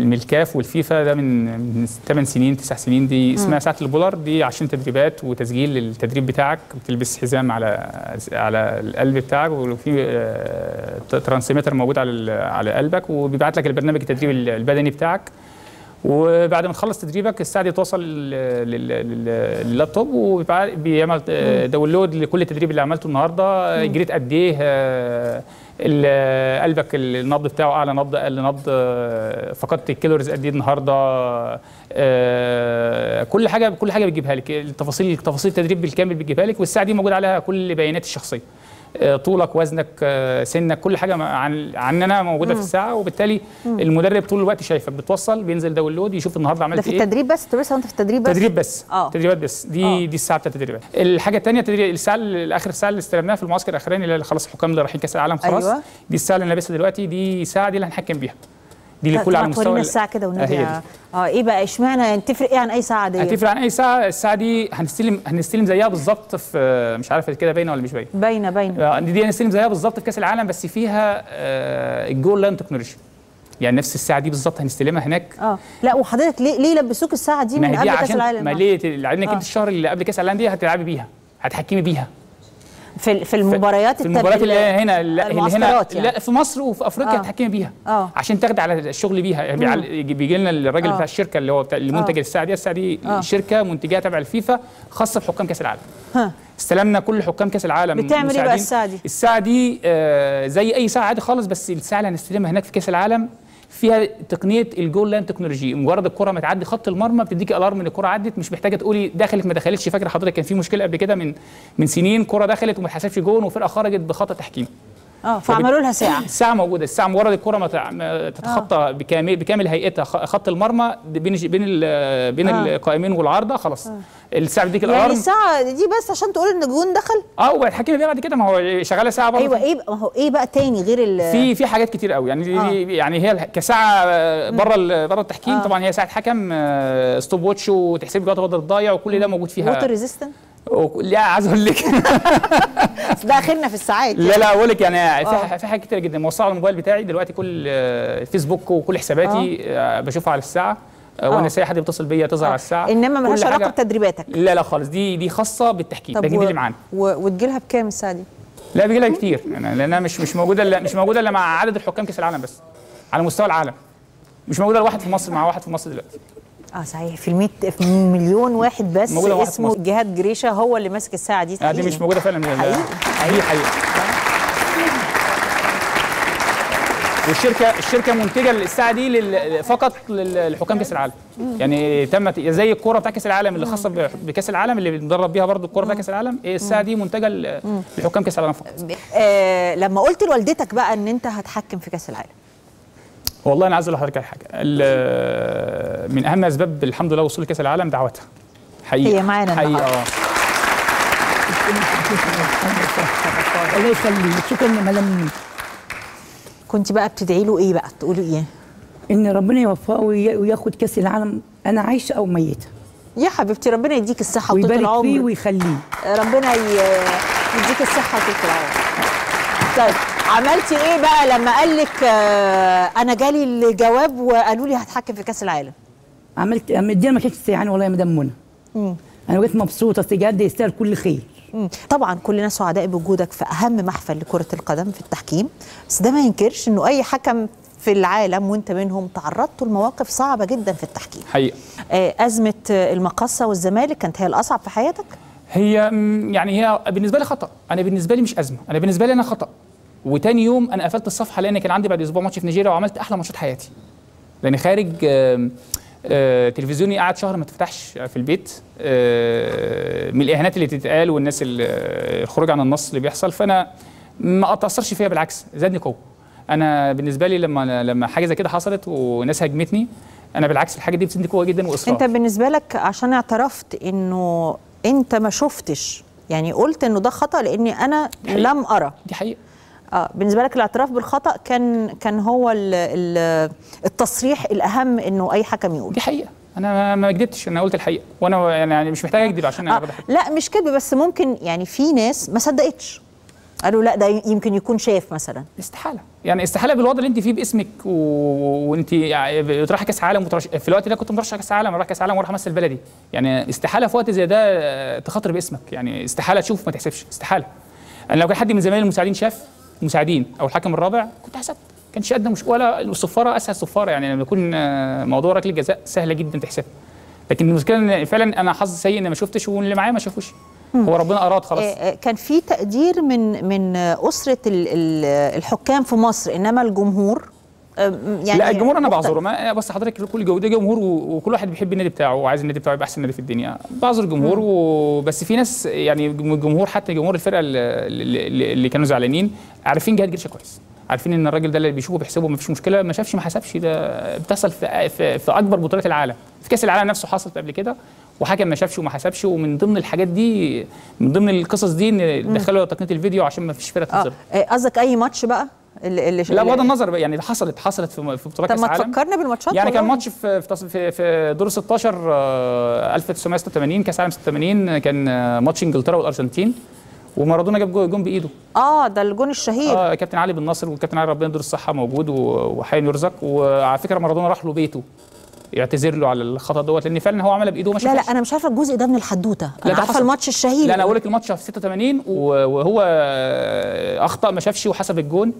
من الكاف والفيفا، ده من ثمان سنين تسع سنين، دي اسمها ساعه البولار، دي عشان تدريبات وتسجيل للتدريب بتاعك، بتلبس حزام على على القلب بتاعك وفي ترانسميتر موجود على على قلبك وبيبعت لك البرنامج التدريب البدني بتاعك، وبعد ما تخلص تدريبك الساعه دي توصل لللابتوب وبيعمل داونلود لكل التدريب اللي عملته النهارده، جريت قد ايه، قلبك النبض بتاعه اعلى نبض اقل نبض، فقدت الكالوريز قد ايه النهارده، كل حاجه كل حاجه بتجيبها لك، التفاصيل تفاصيل التدريب بالكامل بتجيبها لك، والساعه دي موجود عليها كل البيانات الشخصيه، طولك وزنك سنك كل حاجه عن عننا موجوده مم. في الساعه، وبالتالي مم. المدرب طول الوقت شايفك بتوصل، بينزل داونلود يشوف النهارده عملت ايه. ده في التدريب بس تدرسها وانت في التدريب بس؟ تدريب بس اه تدريبات بس، دي أوه. دي الساعه بتاعت التدريبات. الحاجه الثانيه الساعه الاخر الساعه اللي استلمناها في المعسكر الاخراني اللي خلاص الحكام اللي رايحين كاس العالم خلاص، أيوة. دي الساعه اللي انا لابسها دلوقتي، دي الساعه دي اللي هنحكم بيها، دي اللي كل على مستوى الساعه كده والنبي. اه ايه بقى اشمعنى تفرق ايه عن اي ساعه دي؟ هتفرق عن اي ساعه، الساعه دي هنستلم هنستلم زيها بالظبط في مش عارفه كده باينه ولا مش باينه؟ باينه باينه دي هنستلم زيها بالظبط في كاس العالم، بس فيها آه الجول لاين تكنولوجي، يعني نفس الساعه دي بالظبط هنستلمها هناك. اه لا وحضرتك ليه ليه لبسوك الساعه دي من قبل كاس العالم؟ ما ليه لانك انت الشهر اللي قبل كاس العالم دي هتلعبي بيها، هتحكمي بيها في في المباريات في المباريات اللي هنا اللي هنا يعني. لا في مصر وفي افريقيا هتحكمي بيها آه. عشان تاخدي على الشغل بيها، يعني بيجي لنا الراجل آه. بتاع الشركه اللي هو بتاع المنتج الساعه دي الساعه دي آه. شركه منتجها تبع الفيفا خاصه بحكام كاس العالم، استلمنا كل حكام كاس العالم. بتعمل ايه بقى الساعه دي؟ الساعه دي آه زي اي ساعه عادي خالص، بس الساعه اللي هنستلمها هناك في كاس العالم فيها تقنيه الجول لاين تكنولوجي، مجرد الكره ما تعدي خط المرمى بتديكي الارم ان الكره عدت، مش محتاجه تقولي دخلت ما دخلتش. فاكره حضرتك كان في مشكله قبل كده من من سنين، كره دخلت وما اتحسبش جون وفرقه خرجت بخطا تحكيم، اه فعملوا لها ساعه. الساعه موجوده، الساعه مجرد الكره ما تتخطى آه. بكامل بكامل هيئتها خط المرمى بين بين بين آه. القائمين والعارضه خلاص آه. الساعه بتديك الارم، يعني الساعه دي بس عشان تقول ان الجون دخل اه وهتحكي بيها بعد كده. ما هو شغاله ساعه برضه. ايوه ايه ما هو ايه بقى تاني غير ال في في حاجات كتير قوي يعني آه. يعني هي كساعه بره بره التحكيم آه. طبعا هي ساعه حكم ستوب واتش وتحسب جوه الوقت الضايع وكل ده موجود فيها. ووتر ريزيستنت لا عايز اقول لك ده اخرنا في الساعات يعني. لا لا بقول لك يعني في, في حاجات كتير جدا موصله على الموبايل بتاعي دلوقتي، كل فيسبوك وكل حساباتي أوه. بشوفها على الساعه أوه. وانا ساي حد بيتصل بيا تظهر أوه. على الساعه، انما مالهاش علاقه بتدريباتك. لا لا خالص، دي دي خاصه بالتحكيم ده اللي معانا. وتجي لها بكام الساعه دي؟ لا بيجي لها كتير يعني، لانها مش مش موجوده الا مش موجوده الا مع عدد الحكام كاس العالم بس على مستوى العالم، مش موجوده لواحد في مصر مع واحد في مصر دلوقتي. اه صحيح، في المية في مليون واحد بس اسمه جهاد جريشة هو اللي ماسك الساعة دي. اه دي مش موجودة فعلا حقيقي حقيقي حقيقي. والشركة الشركة منتجة الساعة دي فقط للحكام كأس العالم، يعني تمت زي الكورة بتاع كأس العالم اللي خاصة بكأس العالم اللي بنتدرب بيها برضه الكورة بتاع كأس العالم، الساعة دي منتجة لحكام كأس العالم فقط. آه لما قلت لوالدتك بقى ان انت هتحكم في كأس العالم، والله انا عايز اقول لحضرتك على حاجه، من اهم اسباب الحمد لله وصول كاس العالم دعوتها حقيقه هي معانا حقيقه. الله يخليك، شكرا يا مدام. كنت بقى بتدعي له ايه بقى؟ تقولي ايه؟ ان ربنا يوفقه وياخد كاس العالم، انا عايشه او ميته. يا حبيبتي ربنا يديك الصحه وطول العمر ويبارك فيه ويخليه، ربنا يديك الصحه وطول العمر. طيب عملتي ايه بقى لما قال لك آه انا جالي الجواب وقالوا لي هتحكم في كاس العالم؟ عملت الدنيا ما كانتش سيئه والله يا مدام منى. انا وقفت مبسوطه بجد، يستاهل كل خير. مم. طبعا كلنا سعداء بوجودك في اهم محفل لكره القدم في التحكيم، بس ده ما ينكرش انه اي حكم في العالم وانت منهم تعرضتوا لمواقف صعبه جدا في التحكيم. حقيقه آه ازمه المقصه والزمالك كانت هي الاصعب في حياتك؟ هي يعني هي بالنسبه لي خطا، انا بالنسبه لي مش ازمه، انا بالنسبه لي انا خطا. وتاني يوم انا قفلت الصفحه لان كان عندي بعد اسبوع ماتش في نيجيريا وعملت احلى ماتشات حياتي. لان خارج آآ آآ تلفزيوني قعد شهر ما اتفتحش في البيت من الاهانات اللي بتتقال والناس الخروج عن النص اللي بيحصل، فانا ما اتاثرش فيها بالعكس زادني قوه. انا بالنسبه لي لما لما حاجه زي كده حصلت وناس هاجمتني انا بالعكس الحاجه دي بتديني قوه جدا واصرار. انت بالنسبه لك عشان اعترفت انه انت ما شفتش، يعني قلت انه ده خطا لاني انا حقيقة. لم ارى، دي حقيقه. اه بالنسبه لك الاعتراف بالخطا كان كان هو ال ال التصريح الاهم انه اي حكم يقول. دي حقيقه انا ما كدبتش، انا قلت الحقيقه، وانا يعني مش محتاج اكذب عشان آه. لا مش كذب، بس ممكن يعني في ناس ما صدقتش، قالوا لا ده يمكن يكون شاف مثلا. استحاله، يعني استحاله بالوضع اللي انت فيه باسمك و... وانت يعني تروحي كاس عالم وترش... في الوقت ده كنت مرشحه كاس عالم، رايح كاس عالم ورايح امثل بلدي، يعني استحاله في وقت زي ده تخاطر باسمك، يعني استحاله تشوف ما تحسبش، استحاله. انا لو كان حد من زمايلي المساعدين شاف، مساعدين او الحكم الرابع، كنت حسبت، كانش قد مش ولا الصفاره اسهل صفاره، يعني لما يكون موضوع ركله الجزاء سهله جدا تحسبها. لكن المشكله ان فعلا انا حظي سيء ان ما شفتش، واللي معايا ما شافوش، هو ربنا اراد خلاص. كان في تقدير من من اسره الحكام في مصر، انما الجمهور يعني لا الجمهور انا بعذره، ما بس حضرتك كل جوده جمهور، وكل واحد بيحب النادي بتاعه وعايز النادي بتاعه يبقى احسن نادي في الدنيا، بعذر الجمهور وبس. في ناس يعني الجمهور، حتى جمهور الفرقه اللي, اللي كانوا زعلانين، عارفين جهاد جريشة كويس، عارفين ان الراجل ده اللي بيشوفه بيحسبه، ما فيش مشكله، ما شافش ما حسبش، ده بتحصل في, في, في اكبر بطولات العالم، في كاس العالم نفسه حصلت قبل كده، وحكم ما شافش وما حسبش. ومن ضمن الحاجات دي، من ضمن القصص دي، ان دخلوا تقنيه الفيديو عشان ما فيش فرقه تنزل. قصدك اي ماتش بقى اللي لا بغض النظر بقى، يعني حصلت حصلت في بطولات كاس العالم. طب ما تفكرنا بالماتشات، يعني كان ماتش في في في دور ستاشر ألف وتسعمية وستة وتمانين كاس العالم ستة وتمانين، كان ماتش انجلترا والارجنتين، ومارادونا جاب جون بايده. اه ده الجون الشهير. اه كابتن علي بن ناصر، والكابتن علي ربنا يديله الصحه موجود وحي يرزق. وعلى فكره مارادونا راح له بيته يعتذر له على الخطا دوت، لان فعلا هو عملها بايده. ما شافش. لا لا انا مش عارفه الجزء ده من الحدوته، انا عارفه الماتش الشهير. لا انا اقول لك الماتش في ستة وتمانين وهو اخطا، ما شافش وحسب الجون،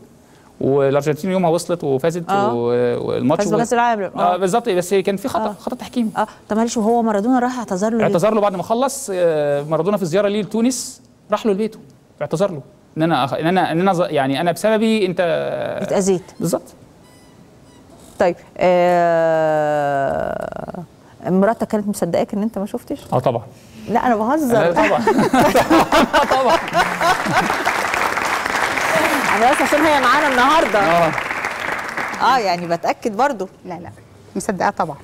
والارجنتين يومها وصلت وفازت. آه. والماتش فاز بكاس العالم. اه بالظبط، بس كان في خطا. آه. خطا تحكيمي. اه طب معلش، وهو مارادونا راح اعتذر له؟ اعتذر له بعد ما خلص. آه مارادونا في زياره ليه لتونس، راح له لبيته اعتذر له ان انا أخ... ان انا ان انا يعني انا بسببي انت اتاذيت. بالظبط. طيب آه... مراتك كانت مصدقاك ان انت ما شفتش؟ اه طبعا. لا انا بهزر. آه طبعا. طبعا. انا بس عشان هي معانا النهارده. اه اه يعني بتاكد برضو. لا لا مصدقاه طبعا.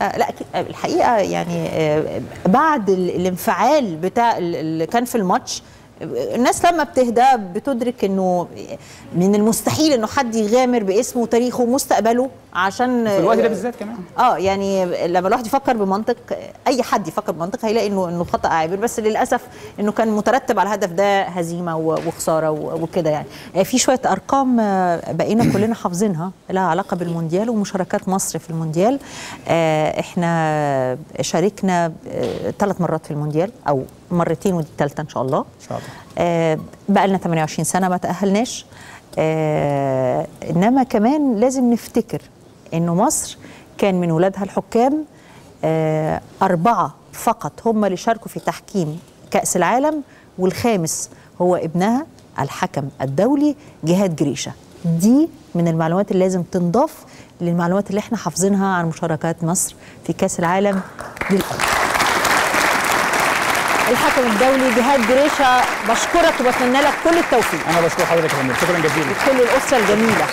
آه لا الحقيقه يعني آه بعد الانفعال بتاع اللي كان في الماتش، الناس لما بتهدى بتدرك انه من المستحيل انه حد يغامر باسمه وتاريخه ومستقبله عشان في الوقت ده بالذات كمان. اه يعني لما الواحد يفكر بمنطق، اي حد يفكر بمنطق هيلاقي انه انه خطا عابر، بس للاسف انه كان مترتب على الهدف ده هزيمه وخساره وكده. يعني في شويه ارقام بقينا كلنا حافظينها لها علاقه بالمونديال ومشاركات مصر في المونديال. احنا شاركنا ثلاث مرات في المونديال، او مرتين ودي الثالثه ان شاء الله. ان شاء الله. بقى لنا تمنية وعشرين سنه ما تاهلناش. انما كمان لازم نفتكر إنه مصر كان من ولادها الحكام آه أربعة فقط هم اللي شاركوا في تحكيم كأس العالم، والخامس هو ابنها الحكم الدولي جهاد جريشة. دي من المعلومات اللي لازم تنضاف للمعلومات اللي احنا حافظينها عن مشاركات مصر في كأس العالم للأمم. الحكم الدولي جهاد جريشة، بشكرك وبتمنى لك كل التوفيق. أنا بشكر حضرتك يا فندم، شكرا جزيلا. وكل الأسرة الجميلة.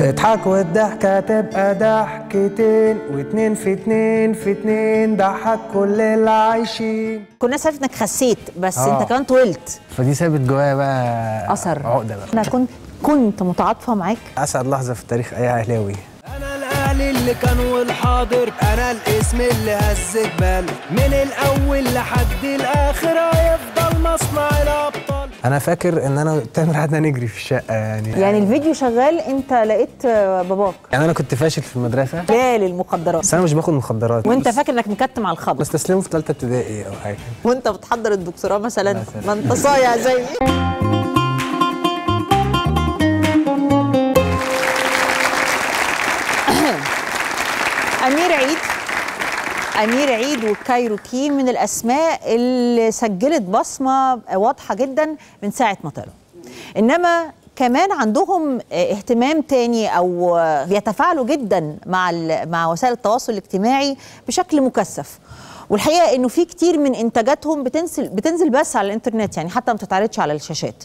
اضحك والضحكة تبقى ضحكتين، واتنين في اتنين في اتنين ضحك كل اللي عايشين. كل الناس عرفت انك خسيت، بس آه. انت كمان طولت، فدي سابت جوايا بقى اثر، عقدة بقى. انا كنت كنت متعاطفة معاك. اسعد لحظة في تاريخ اي اهلاوي. انا الاهلي اللي كان والحاضر، انا الاسم اللي هز جبال، من الاول لحد الاخر هيفضل مصنع الابطال. أنا فاكر إن أنا تامر قعدنا نجري في الشقة، يعني يعني الفيديو شغال أنت لقيت باباك. يعني أنا كنت فاشل في المدرسة، جالي المخدرات، بس أنا مش باخد مخدرات. وأنت فاكر إنك مكتم على الخبر، بس تسلمه في ثالثة ابتدائي أو حاجة، وأنت بتحضر الدكتوراه مثلا، مثلا. ما أنت صايع زي أمير عيد. أمير عيد وكايروكي من الأسماء اللي سجلت بصمة واضحة جدا من ساعة ما طلعوا، إنما كمان عندهم اهتمام تاني، أو بيتفاعلوا جدا مع مع وسائل التواصل الاجتماعي بشكل مكثف. والحقيقه انه في كتير من انتاجاتهم بتنزل بتنزل بس على الانترنت، يعني حتى ما بتتعرضش على الشاشات.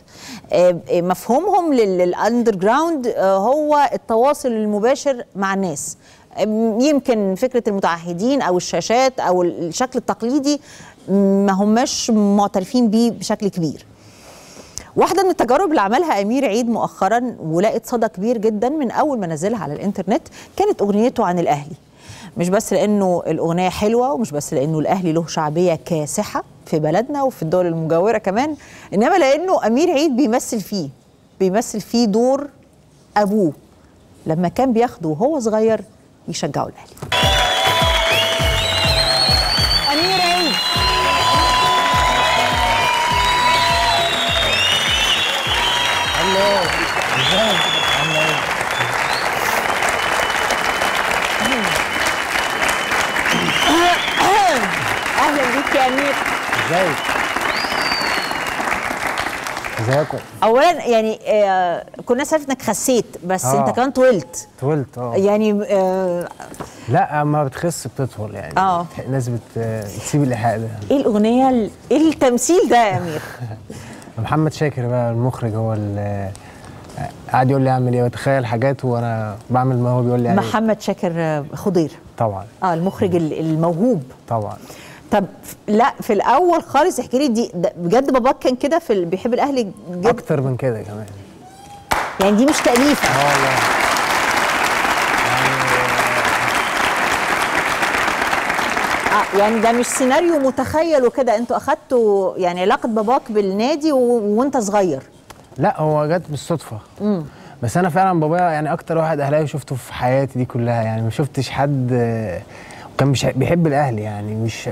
مفهومهم للاندر جراوند هو التواصل المباشر مع الناس، يمكن فكرة المتعهدين أو الشاشات أو الشكل التقليدي ما هماش معترفين بيه بشكل كبير. واحدة من التجارب اللي عملها أمير عيد مؤخرا ولقت صدى كبير جدا من أول ما نزلها على الإنترنت كانت أغنيته عن الأهلي. مش بس لأنه الأغنية حلوة ومش بس لأنه الأهلي له شعبية كاسحة في بلدنا وفي الدول المجاورة كمان، إنما لأنه أمير عيد بيمثل فيه بيمثل فيه دور أبوه لما كان بياخده وهو صغير يشجعه الأهلي. أمير عيد الله الله اهلا بيك يا امير. ازيك؟ ازيكم؟ اولا يعني آه كنا سالفه انك خسيت بس آه. انت كمان طولت طولت اه يعني آه لا ما بتخس بتطول يعني اه الناس بتسيب الايحاء ده. ايه الاغنيه ال... ايه التمثيل ده يا امير؟ محمد شاكر بقى المخرج هو اللي قاعد يقول لي اعمل ايه واتخيل حاجات وانا بعمل ما هو بيقول لي عليه. محمد شاكر خضير طبعا اه المخرج الموهوب طبعا. طب لا في الاول خالص احكي لي دي بجد باباك كان كده في بيحب الاهلي جد؟ اكتر من كده كمان يعني دي مش تأليفه. اه والله يعني... يعني ده مش سيناريو متخيل وكده، انتوا اخدتوا يعني علاقه باباك بالنادي و... وانت صغير؟ لا هو جت بالصدفه. امم بس انا فعلا بابايا يعني اكتر واحد اهلاوي شفته في حياتي دي كلها، يعني ما شفتش حد كان مش بيحب الاهلي. يعني مش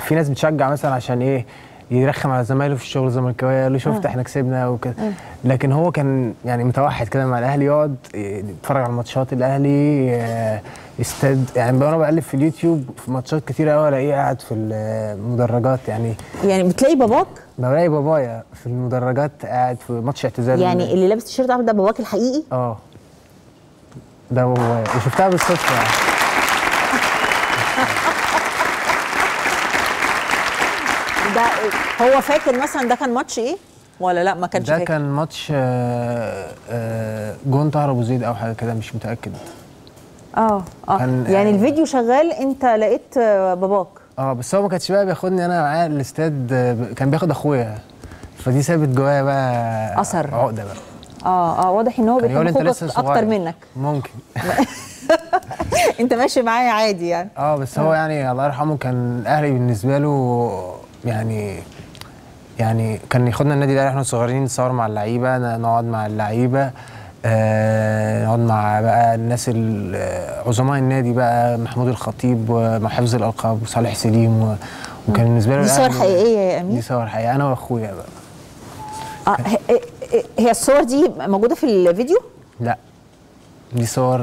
في ناس بتشجع مثلا عشان ايه يرخم على زمايله في الشغل الزملكاويه يقول له شفت احنا كسبنا وكده، لكن هو كان يعني متوحد كده مع الاهلي، يقعد يتفرج على ماتشات الاهلي استاد. يعني وانا بقلب في اليوتيوب في ماتشات كتيره قوي الاقيه قاعد في المدرجات. يعني يعني بتلاقي باباك؟ بلاقي بابايا في المدرجات قاعد في ماتش اعتزال. يعني اللي لابس التيشيرت ده باباك الحقيقي؟ اه ده بابايا وشفتها بالصدفه يعني. ده هو فاكر مثلا ده كان ماتش ايه؟ ولا لا ما كانش فاكر؟ ده كان ماتش جون طاهر ابو زيد او حاجه كده مش متاكد. اه اه يعني الفيديو شغال انت لقيت باباك؟ اه بس هو ما كانش بقى بياخدني انا معاه الاستاد، كان بياخد اخويا، فدي سابت جوايا بقى اثر عقده بقى. اه اه واضح ان هو بيحب اكتر منك ممكن. انت ماشي معايا عادي يعني. اه بس هو يعني الله يرحمه كان اهلي بالنسبه له، يعني يعني كان ياخدنا النادي الاهلي احنا صغيرين نتصور مع اللعيبه، نقعد مع اللعيبه، آه نقعد مع بقى الناس عظماء النادي بقى محمود الخطيب وحفظ الالقاب وصالح سليم، وكان بالنسبه له دي صور حقيقيه يا امين. دي صور حقيقيه انا واخويا بقى. اه هي الصور دي موجوده في الفيديو؟ لا دي صور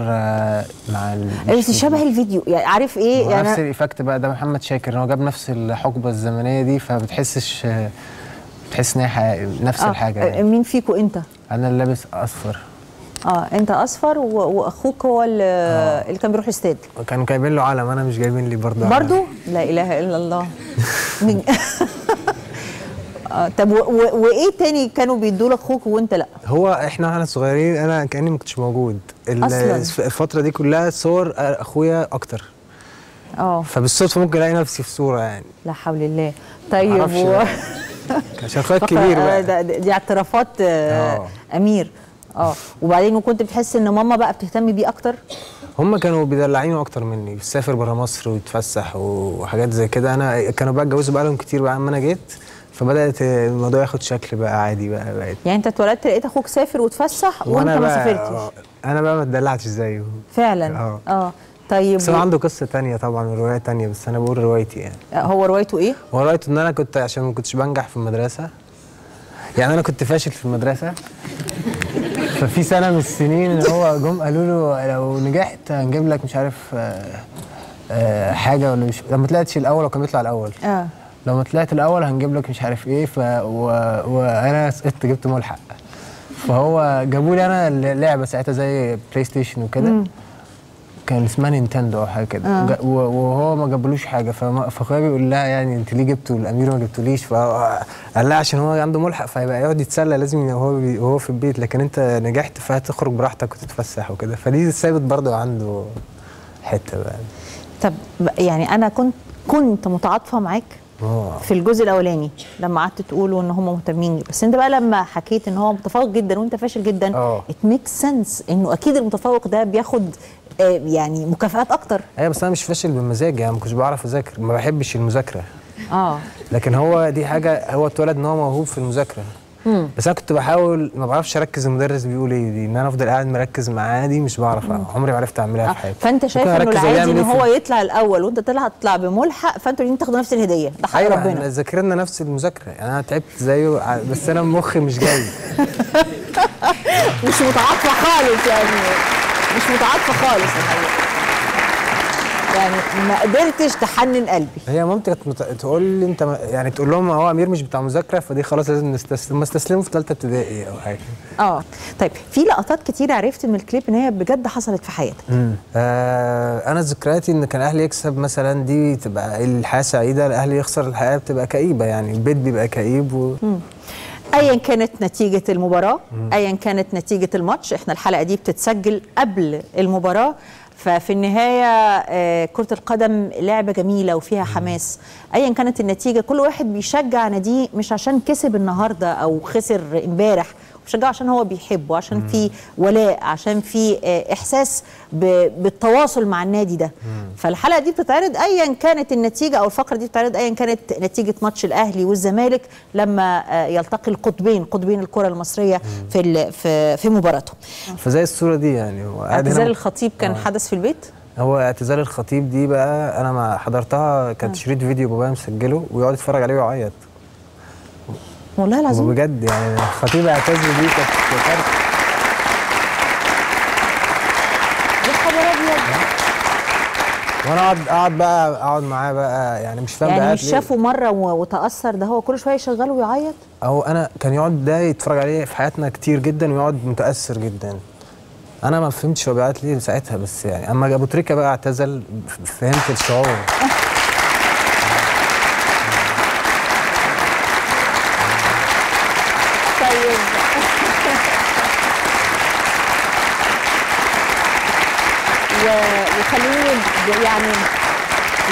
مع بس شبه الفيديو يعني عارف ايه يعني نفس الايفكت بقى. ده محمد شاكر هو جاب نفس الحقبه الزمنيه دي فبتحسش بتحس ان هي نفس آه. الحاجه يعني. مين فيكم انت؟ انا اللي لابس اصفر. اه انت اصفر و... واخوك هو اللي, آه. اللي كان بيروح الاستاد. كانوا جايبين له علم انا مش جايبين لي برضه برضه؟ لا اله الا الله. من... آه طب و... و... وايه تاني كانوا بيدوا لاخوك وانت لا؟ هو احنا واحنا صغيرين انا كاني ما كنتش موجود اصلا الفتره دي كلها، صور اخويا اكتر. اه فبالصدفه ممكن الاقي نفسي في صوره يعني. لا حول الله. طيب و... عشان اخويا الكبير بقى دي اعترافات آه امير. اه وبعدين كنت بتحس ان ماما بقى بتهتم بيه اكتر؟ هم كانوا بيدلعينه اكتر مني، بتسافر بره مصر ويتفسح وحاجات زي كده. انا كانوا بقى اتجوزوا بقى لهم كتير بقى اما انا جيت، فبدات الموضوع ياخد شكل بقى عادي بقى بقيت. يعني انت اتولدت لقيت اخوك سافر واتفسح وانت ما سافرتش. انا بقى ما اتدلعتش زيه فعلا. اه اه طيب بس هو عنده قصه ثانيه طبعا وروايه ثانيه، بس انا بقول روايتي يعني. هو روايته ايه؟ هو روايته ان انا كنت عشان ما كنتش بنجح في المدرسه، يعني انا كنت فاشل في المدرسه، ففي سنه من السنين اللي هو جم قالوا له لو نجحت هنجيب لك مش عارف آآ آآ حاجه ولا مش لما طلعتش الاول، وكان بيطلع الاول اه لما طلعت الاول هنجيب لك مش عارف ايه. ف و... وانا سقطت جبت ملحق، فهو جابوا لي انا اللعبه ساعتها زي بلاي ستيشن وكده، كان اسمها نينتندو او حاجه كده آه. و... وهو ما جابلوش حاجه، فاخويا بيقول لها يعني انت ليه جبته الامير وما جبتوليش؟ فقال لها عشان هو عنده ملحق فهيبقى يقعد يتسلى لازم وهو بي... وهو في البيت، لكن انت نجحت فهتخرج براحتك وتتفسح وكده. فدي ثابت برضه عنده حته بقى. طب يعني انا كنت كنت متعاطفه معاك في الجزء الاولاني لما قعدت تقول ان هم مهتمين، بس انت بقى لما حكيت ان هو متفوق جدا وانت فاشل جدا ات ميك سنس انه اكيد المتفوق ده بياخد آه يعني مكافآت اكتر. ايوه بس انا مش فاشل بمزاجي، انا ما كنتش بعرف اذاكر، ما بحبش المذاكره. اه لكن هو دي حاجه، هو اتولد ان هو موهوب في المذاكره. مم. بس انا كنت بحاول ما بعرفش اركز، المدرس بيقول ايه دي ان انا افضل قاعد مركز معاه، دي مش بعرف، عمري ما عرفت اعملها آه. في حياتي. فانت شايف انه العادي ان هو يطلع الاول وانت طلع هتطلع بملحق، فانتوا لازم تاخدوا نفس الهديه، ده حق أيوة ربنا. احنا ذاكرنا نفس المذاكره، يعني انا تعبت زيه بس انا مخي مش جاي. مش متعاطفه خالص، يعني مش متعاطفه خالص الحقيقه، يعني ما قدرتش تحنن قلبي. هي مامتي كانت تقول لي انت م... يعني تقول لهم هو امير مش بتاع مذاكره، فدي خلاص لازم نستسلم، ما استسلموا في ثالثه ابتدائي او حاجه. اه طيب في لقطات كتير عرفت من الكليب ان هي بجد حصلت في حياتك. امم آه انا ذكرياتي ان كان الاهلي يكسب مثلا، دي تبقى الحياه سعيده، الاهلي يخسر الحياه بتبقى كئيبه، يعني البيت بيبقى كئيب و... ايا كانت نتيجه المباراه، ايا كانت نتيجه الماتش، احنا الحلقه دي بتتسجل قبل المباراه، ففي النهاية كرة القدم لعبة جميلة وفيها حماس، أيا كانت النتيجة كل واحد بيشجع ناديه مش عشان كسب النهاردة أو خسر امبارح، بيشجعه عشان هو بيحبه، عشان في ولاء، عشان في إحساس بالتواصل مع النادي ده. فالحلقة دي بتتعرض أيا كانت النتيجة، أو الفقرة دي بتتعرض أيا كانت نتيجة ماتش الأهلي والزمالك لما يلتقي القطبين، قطبين الكرة المصرية في في في مباراتهم. فزي الصورة دي يعني اعتزال الخطيب كان حدث في البيت؟ هو اعتزال الخطيب دي بقى أنا ما حضرتها، كان تشريط فيديو بابايا مسجله ويقعد يتفرج عليه ويعيط. والله العظيم بجد، يعني الخطيب اعتزل دي كانت فرق. يا خبر ابيض. وانا اقعد اقعد بقى اقعد معاه بقى، يعني مش فاهم بقى يعني مش شافه مره وتاثر، ده هو كل شويه يشغله ويعيط. اهو انا كان يقعد ده يتفرج عليه في حياتنا كتير جدا ويقعد متاثر جدا. انا ما فهمتش هو بيعيط ليه ساعتها، بس يعني اما ابو تريكه بقى اعتزل فهمت الشعور. وخليني يعني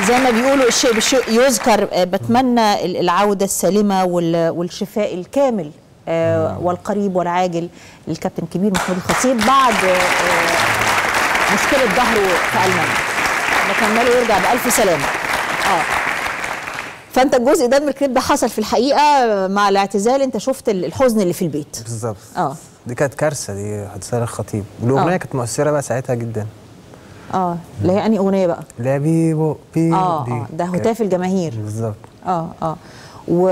زي ما بيقولوا الشيء بالشيء يذكر، بتمنى العوده السالمه والشفاء الكامل والقريب والعاجل للكابتن الكبير محمود الخطيب بعد مشكله ظهره في المانيا. بتمنى له يرجع بالف سلامه. اه فانت الجزء ده من الكليب ده حصل في الحقيقه مع الاعتزال، انت شفت الحزن اللي في البيت بالظبط. اه دي كانت كارثه، دي اعتزال الخطيب، والاغنيه كانت مؤثره بقى ساعتها جدا. اه اللي هي انهي اغنيه بقى؟ لا بيبو بيبو اه اه ده هتاف الجماهير بالظبط. اه اه و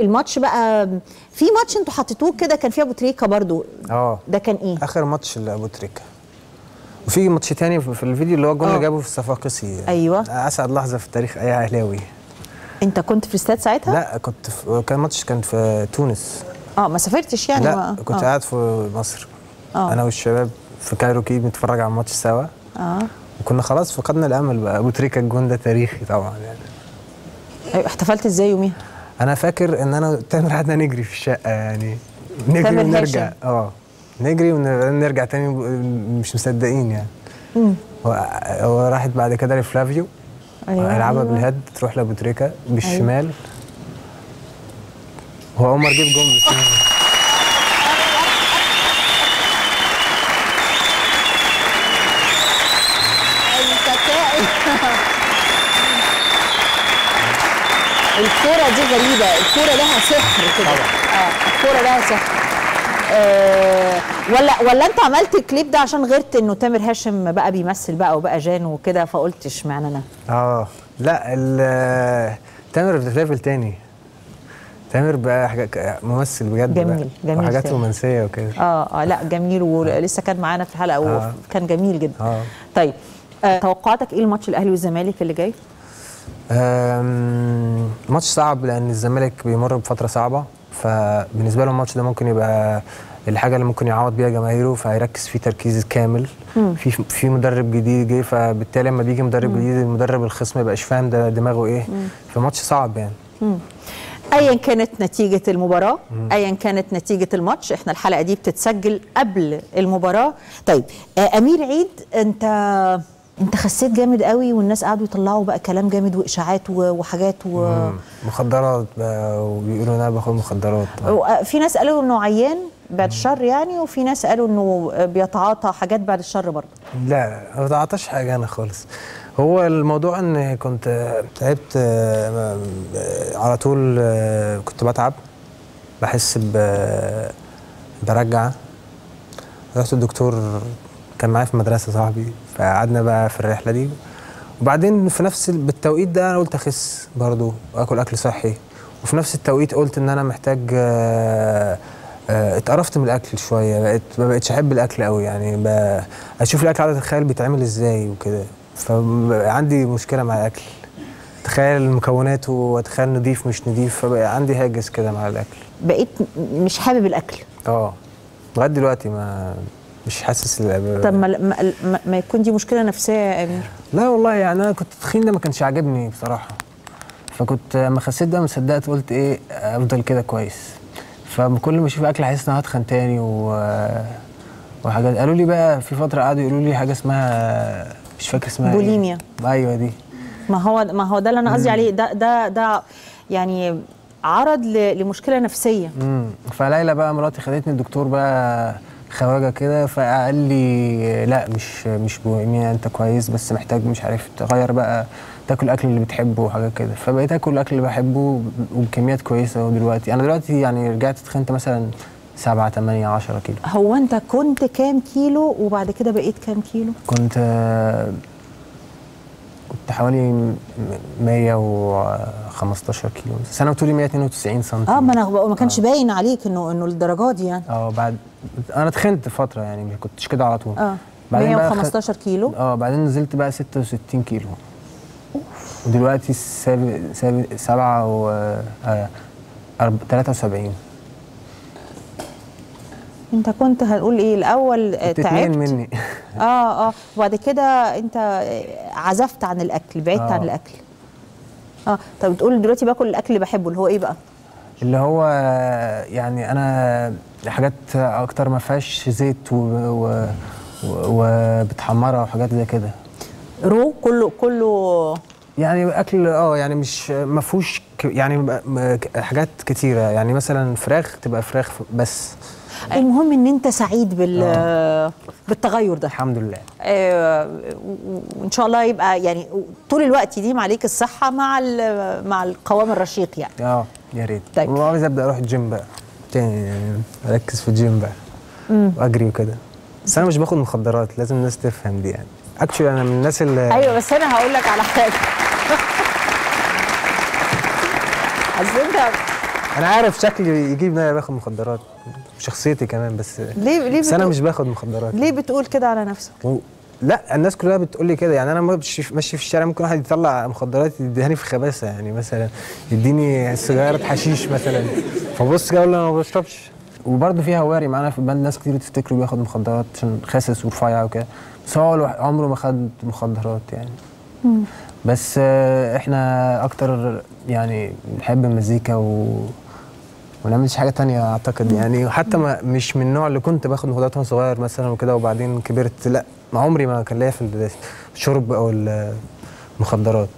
الماتش بقى، في ماتش انتوا حطيتوه كده كان فيه ابو تريكه برضو. اه ده كان ايه؟ اخر ماتش لابو تريكه، وفي ماتش تاني في الفيديو اللي هو الجون اللي جابه في الصفاقسي. ايوه اسعد لحظه في تاريخ اي اهلاوي. انت كنت في الاستاد ساعتها؟ لا كنت في... كان ماتش كان في تونس. اه ما سافرتش يعني؟ لا ما... كنت قاعد في مصر. اه انا والشباب في كايروكي بنتفرج على الماتش سوا. اه وكنا خلاص فقدنا الامل بقى، ابو تريكه الجون ده تاريخي طبعا يعني. ايوه احتفلت ازاي يوميها؟ انا فاكر ان انا تامر قعدنا نجري في الشقه، يعني نجري ونرجع. اه نجري ونرجع تاني مش مصدقين يعني. امم وراحت بعد كده لفلافيو. ايوه العبها بالهيد تروح لابو تريكه بالشمال. أيوة. هو عمر جاب جون بالشمال. الكورة دي غريبة، الكورة لها سحر كده. اه الكورة لها سحر. آه ولا ولا انت عملت الكليب ده عشان غيرت انه تامر هاشم بقى بيمثل بقى وبقى جان وكده فقلت اشمعنى انا؟ اه لا تامر في ليفل تاني. تامر بقى حاجة ممثل بجد جميل بقى. جميل وحاجات رومانسية وكده. اه اه لا جميل، ولسه كان معانا في الحلقة وكان جميل جدا. اه طيب آه توقعاتك ايه الماتش الاهلي والزمالك اللي جاي؟ ماتش صعب لان الزمالك بيمر بفتره صعبه، فبالنسبه له الماتش ده ممكن يبقى الحاجه اللي ممكن يعوض بيها جماهيره، فهيركز فيه تركيز كامل. في في مدرب جديد جه، فبالتالي لما بيجي مدرب مم. جديد المدرب الخصم ما يبقاش فاهم ده دماغه ايه، فماتش صعب يعني. مم. ايا كانت نتيجه المباراه، ايا كانت نتيجه الماتش، احنا الحلقه دي بتتسجل قبل المباراه. طيب امير عيد، انت انت خسيت جامد قوي والناس قعدوا يطلعوا بقى كلام جامد واشاعات وحاجات ومخدرات بقى، وبيقولوا انا باخد مخدرات. في ناس قالوا انه عيان بعد الشر يعني، وفي ناس قالوا انه بيتعاطى حاجات بعد الشر برضه. لا ما بتعاطاش حاجه انا خالص. هو الموضوع ان كنت تعبت على طول، كنت بتعب، بحس برجع. رحت الدكتور كان معايا في المدرسه صاحبي، فقعدنا بقى في الرحله دي. وبعدين في نفس بالتوقيت ده انا قلت اخس برضه واكل اكل صحي، وفي نفس التوقيت قلت ان انا محتاج اتقرفت من الاكل شويه، بقيت ما بقتش احب الاكل قوي يعني، اشوف الاكل عاده اتخيل بيتعمل ازاي وكده. فعندي مشكله مع الاكل، تخيل مكوناته واتخيل نضيف مش نضيف، فبقى عندي هاجس كده مع الاكل. بقيت مش حابب الاكل اه لغايه دلوقتي، ما مش حاسس. طب ما, ما, ما يكون دي مشكله نفسيه يا امير؟ لا والله يعني انا كنت تخين ده ما كانش عاجبني بصراحه، فكنت لما خسيت ده ما صدقت، قلت ايه افضل كده كويس. فكل ما اشوف اكل حاسس ان انا هتخن تاني و... وحاجات. قالوا لي بقى في فتره قعدوا يقولوا لي حاجه اسمها مش فاكر اسمها بوليميا. ايوه دي، ما هو ما هو ده اللي انا قصدي عليه، ده ده ده يعني عرض ل... لمشكله نفسيه. امم فليلى بقى مراتي خدتني الدكتور بقى خواجه كده، فقال لي لا مش مش بوهيميا، انت كويس بس محتاج مش عارف تغير بقى، تاكل الاكل اللي بتحبه وحاجات كده. فبقيت اكل الاكل اللي بحبه وبكميات كويسه. ودلوقتي انا دلوقتي يعني رجعت اتخنت مثلا سبعة تمانية عشرة كيلو. هو انت كنت كام كيلو وبعد كده بقيت كام كيلو؟ كنت كنت حوالي مية وخمستاشر كيلو، بس انا طولي مية اتنين وتسعين سم. اه ما انا ما كانش آه. باين عليك انه انه للدرجه دي يعني. اه بعد انا اتخنت فتره يعني، ما كنتش كده على طول. اه مية وخمستاشر كيلو. اه بعدين نزلت بقى ستة وستين كيلو. اوف. دلوقتي سبعة وتلاتة وسبعين. انت كنت هنقول ايه الاول؟ تعبت مني اه اه وبعد كده انت عزفت عن الاكل، بعدت آه. عن الاكل. اه طب بتقول دلوقتي باكل الاكل اللي بحبه، اللي هو ايه بقى؟ اللي هو يعني انا حاجات اكتر ما فيهاش زيت وبتحمرها وحاجات زي كده، رو كله كله يعني اكل اه يعني مش ما فيهوش يعني حاجات كتيره يعني، مثلا فراخ تبقى فراخ بس. المهم ان انت سعيد بال آه. بالتغير ده الحمد لله. آه وان شاء الله يبقى يعني طول الوقت دي عليك الصحه مع مع القوام الرشيق يعني. اه يا ريت. طيب والله عايز ابدا اروح الجيم بقى تاني يعني، اركز في الجيم بقى مم. واجري وكده. بس انا مش باخد مخدرات، لازم الناس تفهم دي يعني. اكشلي انا من الناس اللي ايوه، بس انا هقول لك على حاجه. انا عارف شكلي يجيب انا باخد مخدرات، شخصيتي كمان، بس ليه ليه بس انا مش باخد مخدرات. ليه بتقول كده على نفسك؟ و... لا الناس كلها بتقول لي كده يعني. انا ماشي في الشارع ممكن واحد يطلع مخدرات يديهاني في خباثه يعني، مثلا يديني سيجاره حشيش مثلا، فبص كده اقول له انا ما بشربش. وبرده فيها واري معانا في البند، ناس كتير تفتكره بياخد مخدرات عشان خاسس ورفيع وكده، بس هو عمره ما خد مخدرات يعني. مم. بس احنا اكتر يعني بنحب المزيكا و ما بنعملش حاجه تانية اعتقد يعني. وحتى ما مش من النوع اللي كنت باخد مخدرات وانا صغير مثلا وكده، وبعدين كبرت لا، ما عمري ما كان ليا في الشرب او المخدرات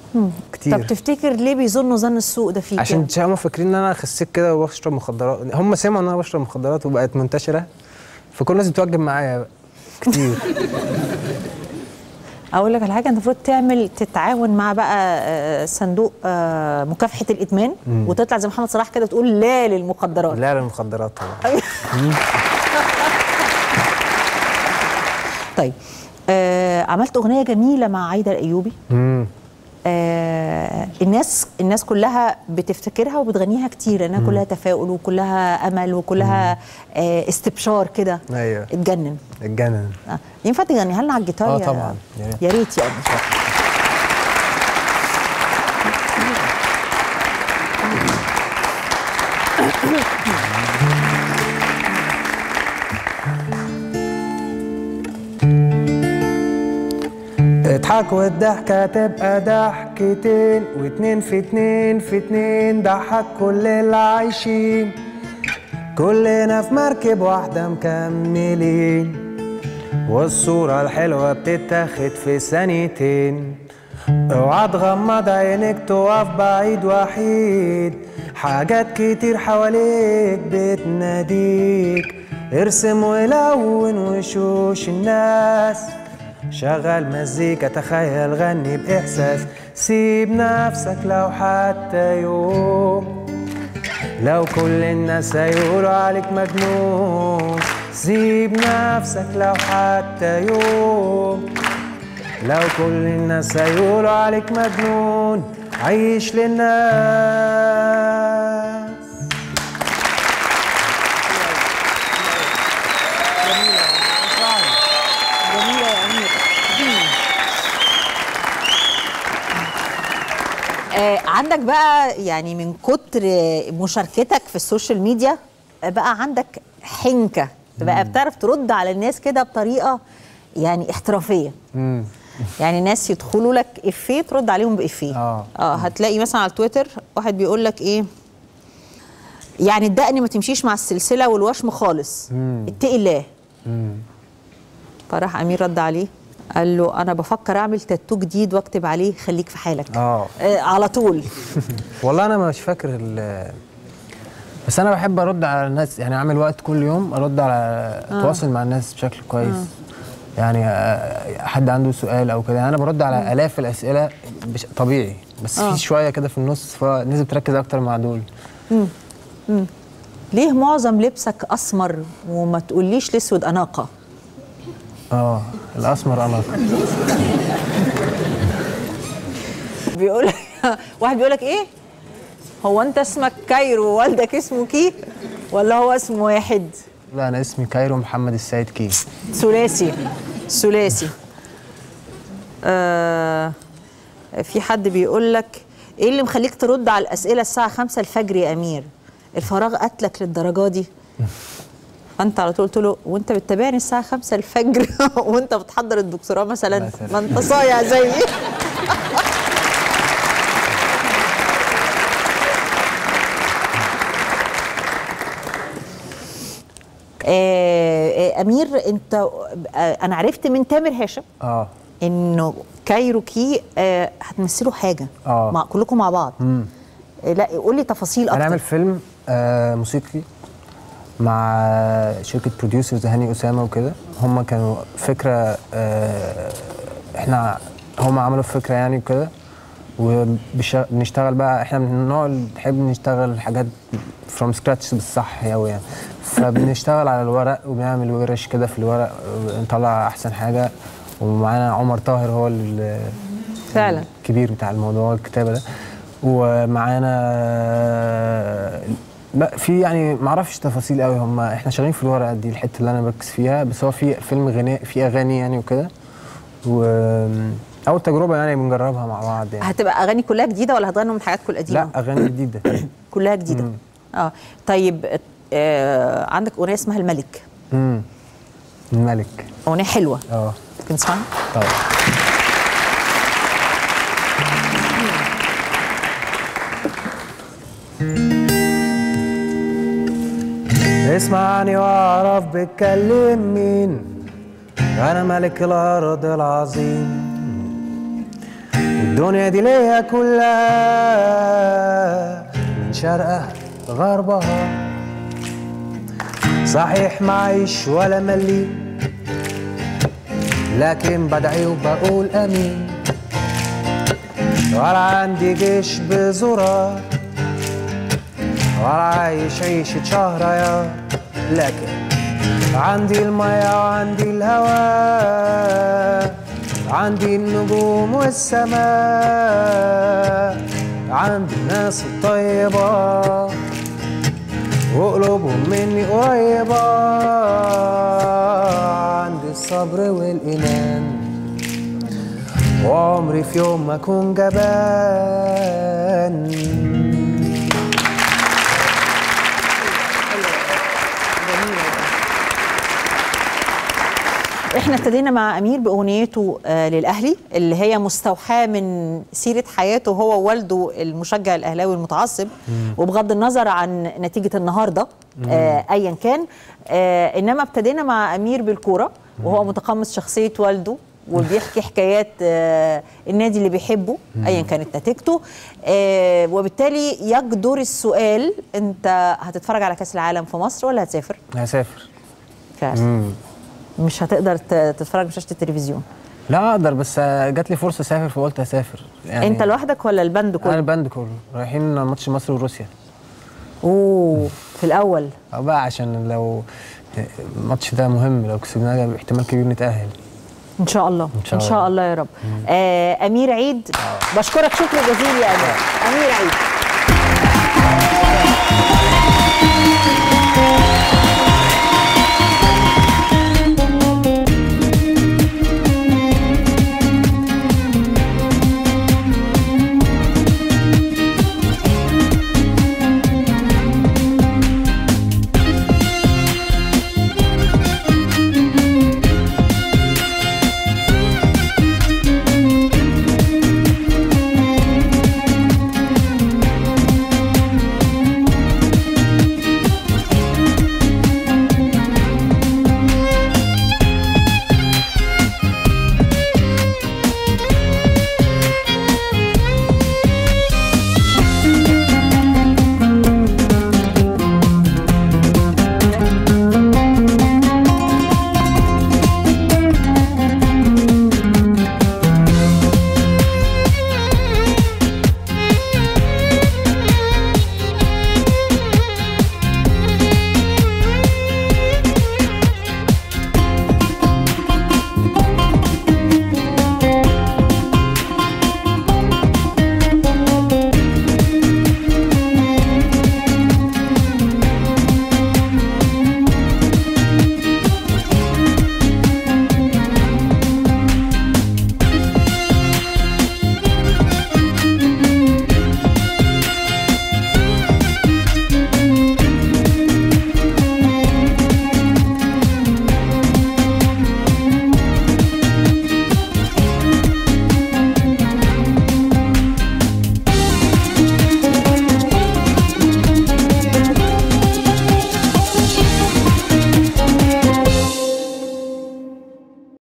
كتير. طب تفتكر ليه بيظنوا ظن السوء ده فيك؟ عشان هم فاكرين ان انا خسيت كده وبشرب مخدرات، هم سمعوا ان انا بشرب مخدرات وبقت منتشره، فكل الناس بتوجب معايا بقى كتير. اقول لك على حاجه، انت المفروض تعمل تتعاون مع بقى صندوق مكافحه الادمان مم. وتطلع زي محمد صلاح كده تقول لا للمخدرات. لا للمخدرات طبعا. طيب آه، عملت اغنيه جميله مع عايده الايوبي. امم آه، الناس الناس كلها بتفتكرها وبتغنيها كتير لانها مم. كلها تفاؤل وكلها امل وكلها آه استبشار كده. ايوه اتجنن اتجنن. آه. ينفع تغنيها لنا على الجيتار؟ اه طبعا يا ريت يا ابني. اضحك والضحكه تبقى ضحك حكتين واتنين في اتنين في اتنين ضحك كل اللي عايشين كلنا في مركب واحدة مكملين والصورة الحلوة بتتاخد في ثانيتين اوعى تغمض عينك تقف بعيد وحيد حاجات كتير حواليك بتناديك ارسم ولون وشوش الناس شغل مزيكا تخيل غني بإحساس سيب نفسك لو حتى يوم لو كل الناس هيقولوا عليك مجنون سيب نفسك لو حتى يوم لو كل الناس هيقولوا عليك مجنون عيش للناس. جميلة جميلة يا أمير. عندك بقى يعني من كتر مشاركتك في السوشيال ميديا بقى عندك حنكة بقى بتعرف ترد على الناس كده بطريقة يعني احترافية. امم يعني ناس يدخلوا لك افيه ترد عليهم بافيه. اه اه هتلاقي مثلا على تويتر واحد بيقول لك ايه يعني الدقن ما تمشيش مع السلسله والوشم خالص اتقي الله. امم فراح امير رد عليه قال له انا بفكر اعمل تاتو جديد واكتب عليه خليك في حالك. اه على طول. والله انا مش فاكر بس انا بحب ارد على الناس يعني اعمل وقت كل يوم ارد على اتواصل آه. مع الناس بشكل كويس. آه. يعني حد عنده سؤال او كده انا برد على الاف الاسئله بش... طبيعي بس أوه. في شويه كده في النص فلازم تركز اكتر مع دول. امم امم ليه معظم لبسك اسمر وما تقوليش الاسود اناقه؟ اه الاسمر اناقه. بيقول واحد بيقول لك ايه؟ هو انت اسمك كايرو ووالدك اسمه كي ولا هو اسم واحد؟ لا أنا اسمي كايرو محمد السيد كي ثلاثي ثلاثي. آه في حد بيقول لك إيه اللي مخليك ترد على الأسئلة الساعة خمسة الفجر يا أمير؟ الفراغ قتلك للدرجة دي؟ فأنت على طول قلت له وأنت بتتابعني الساعة خمسة الفجر وأنت بتحضر الدكتوراه مثلا ما أنت صايع زيي. امير انت انا عرفت من تامر هاشم اه انه كايروكي آه هتمثلوا حاجه اه مع كلكم مع بعض. امم لا قول لي تفاصيل اكتر. هنعمل فيلم آه موسيقي مع شركه بروديوسرز هاني اسامه وكده هم كانوا فكره آه احنا هم عملوا فكره يعني وكده وبنشتغل بقى احنا من النوع اللي بنحب نشتغل حاجات فروم سكراتش بالصح قوي يعني فبنشتغل على الورق وبنعمل ورش كده في الورق نطلع احسن حاجه ومعانا عمر طاهر هو فعلا الكبير بتاع الموضوع الكتابه ده ومعانا في يعني ما اعرفش تفاصيل قوي هم احنا شغالين في الورق دي الحته اللي انا بركز فيها بس هو في فيلم غناء في اغاني يعني وكده أول تجربة يعني بنجربها مع بعض يعني. هتبقى أغاني كلها جديدة ولا هتغنوا من حاجاتكم القديمة؟ لا أغاني جديدة. كلها جديدة. مم. اه طيب آه عندك أغنية اسمها الملك. امم الملك. أغنية حلوة. اه ممكن نسمعها؟ طبعا. اسمعني وأعرف بتكلم مين أنا ملك الأرض العظيم الدنيا دي ليا كلها من شرقها لغربها صحيح معيش ولا ملي لكن بدعي وبقول امين ولا عندي جيش بزرار ولا عايش عيشة شهريار لكن عندي المية وعندي الهواء عندي النجوم والسماء عندي الناس الطيبة وقلوبهم مني قريبة عندي الصبر والإيمان وعمري في يوم ما أكون جبان. احنا ابتدينا مع أمير بأغنيته آه للأهلي اللي هي مستوحاة من سيرة حياته هو ووالده المشجع الأهلاوي المتعصب، مم. وبغض النظر عن نتيجة النهاردة آه أيا كان، آه إنما ابتدينا مع أمير بالكورة وهو متقمص شخصية والده وبيحكي حكايات آه النادي اللي بيحبه أيا كانت نتيجته، آه وبالتالي يجدر السؤال: أنت هتتفرج على كأس العالم في مصر ولا هتسافر؟ هسافر فعلا. مش هتقدر تتفرج بشاشه التلفزيون؟ لا اقدر، بس جات لي فرصه اسافر فقلت هسافر. يعني انت لوحدك ولا البند كله؟ انا البند كله، رايحين ماتش مصر وروسيا. اوه في الاول اه بقى، عشان لو الماتش ده مهم، لو كسبناه احتمال كبير نتاهل ان شاء الله. ان شاء الله, إن شاء الله يا رب. آه امير عيد، بشكرك شكرا جزيلا يا امير. امير عيد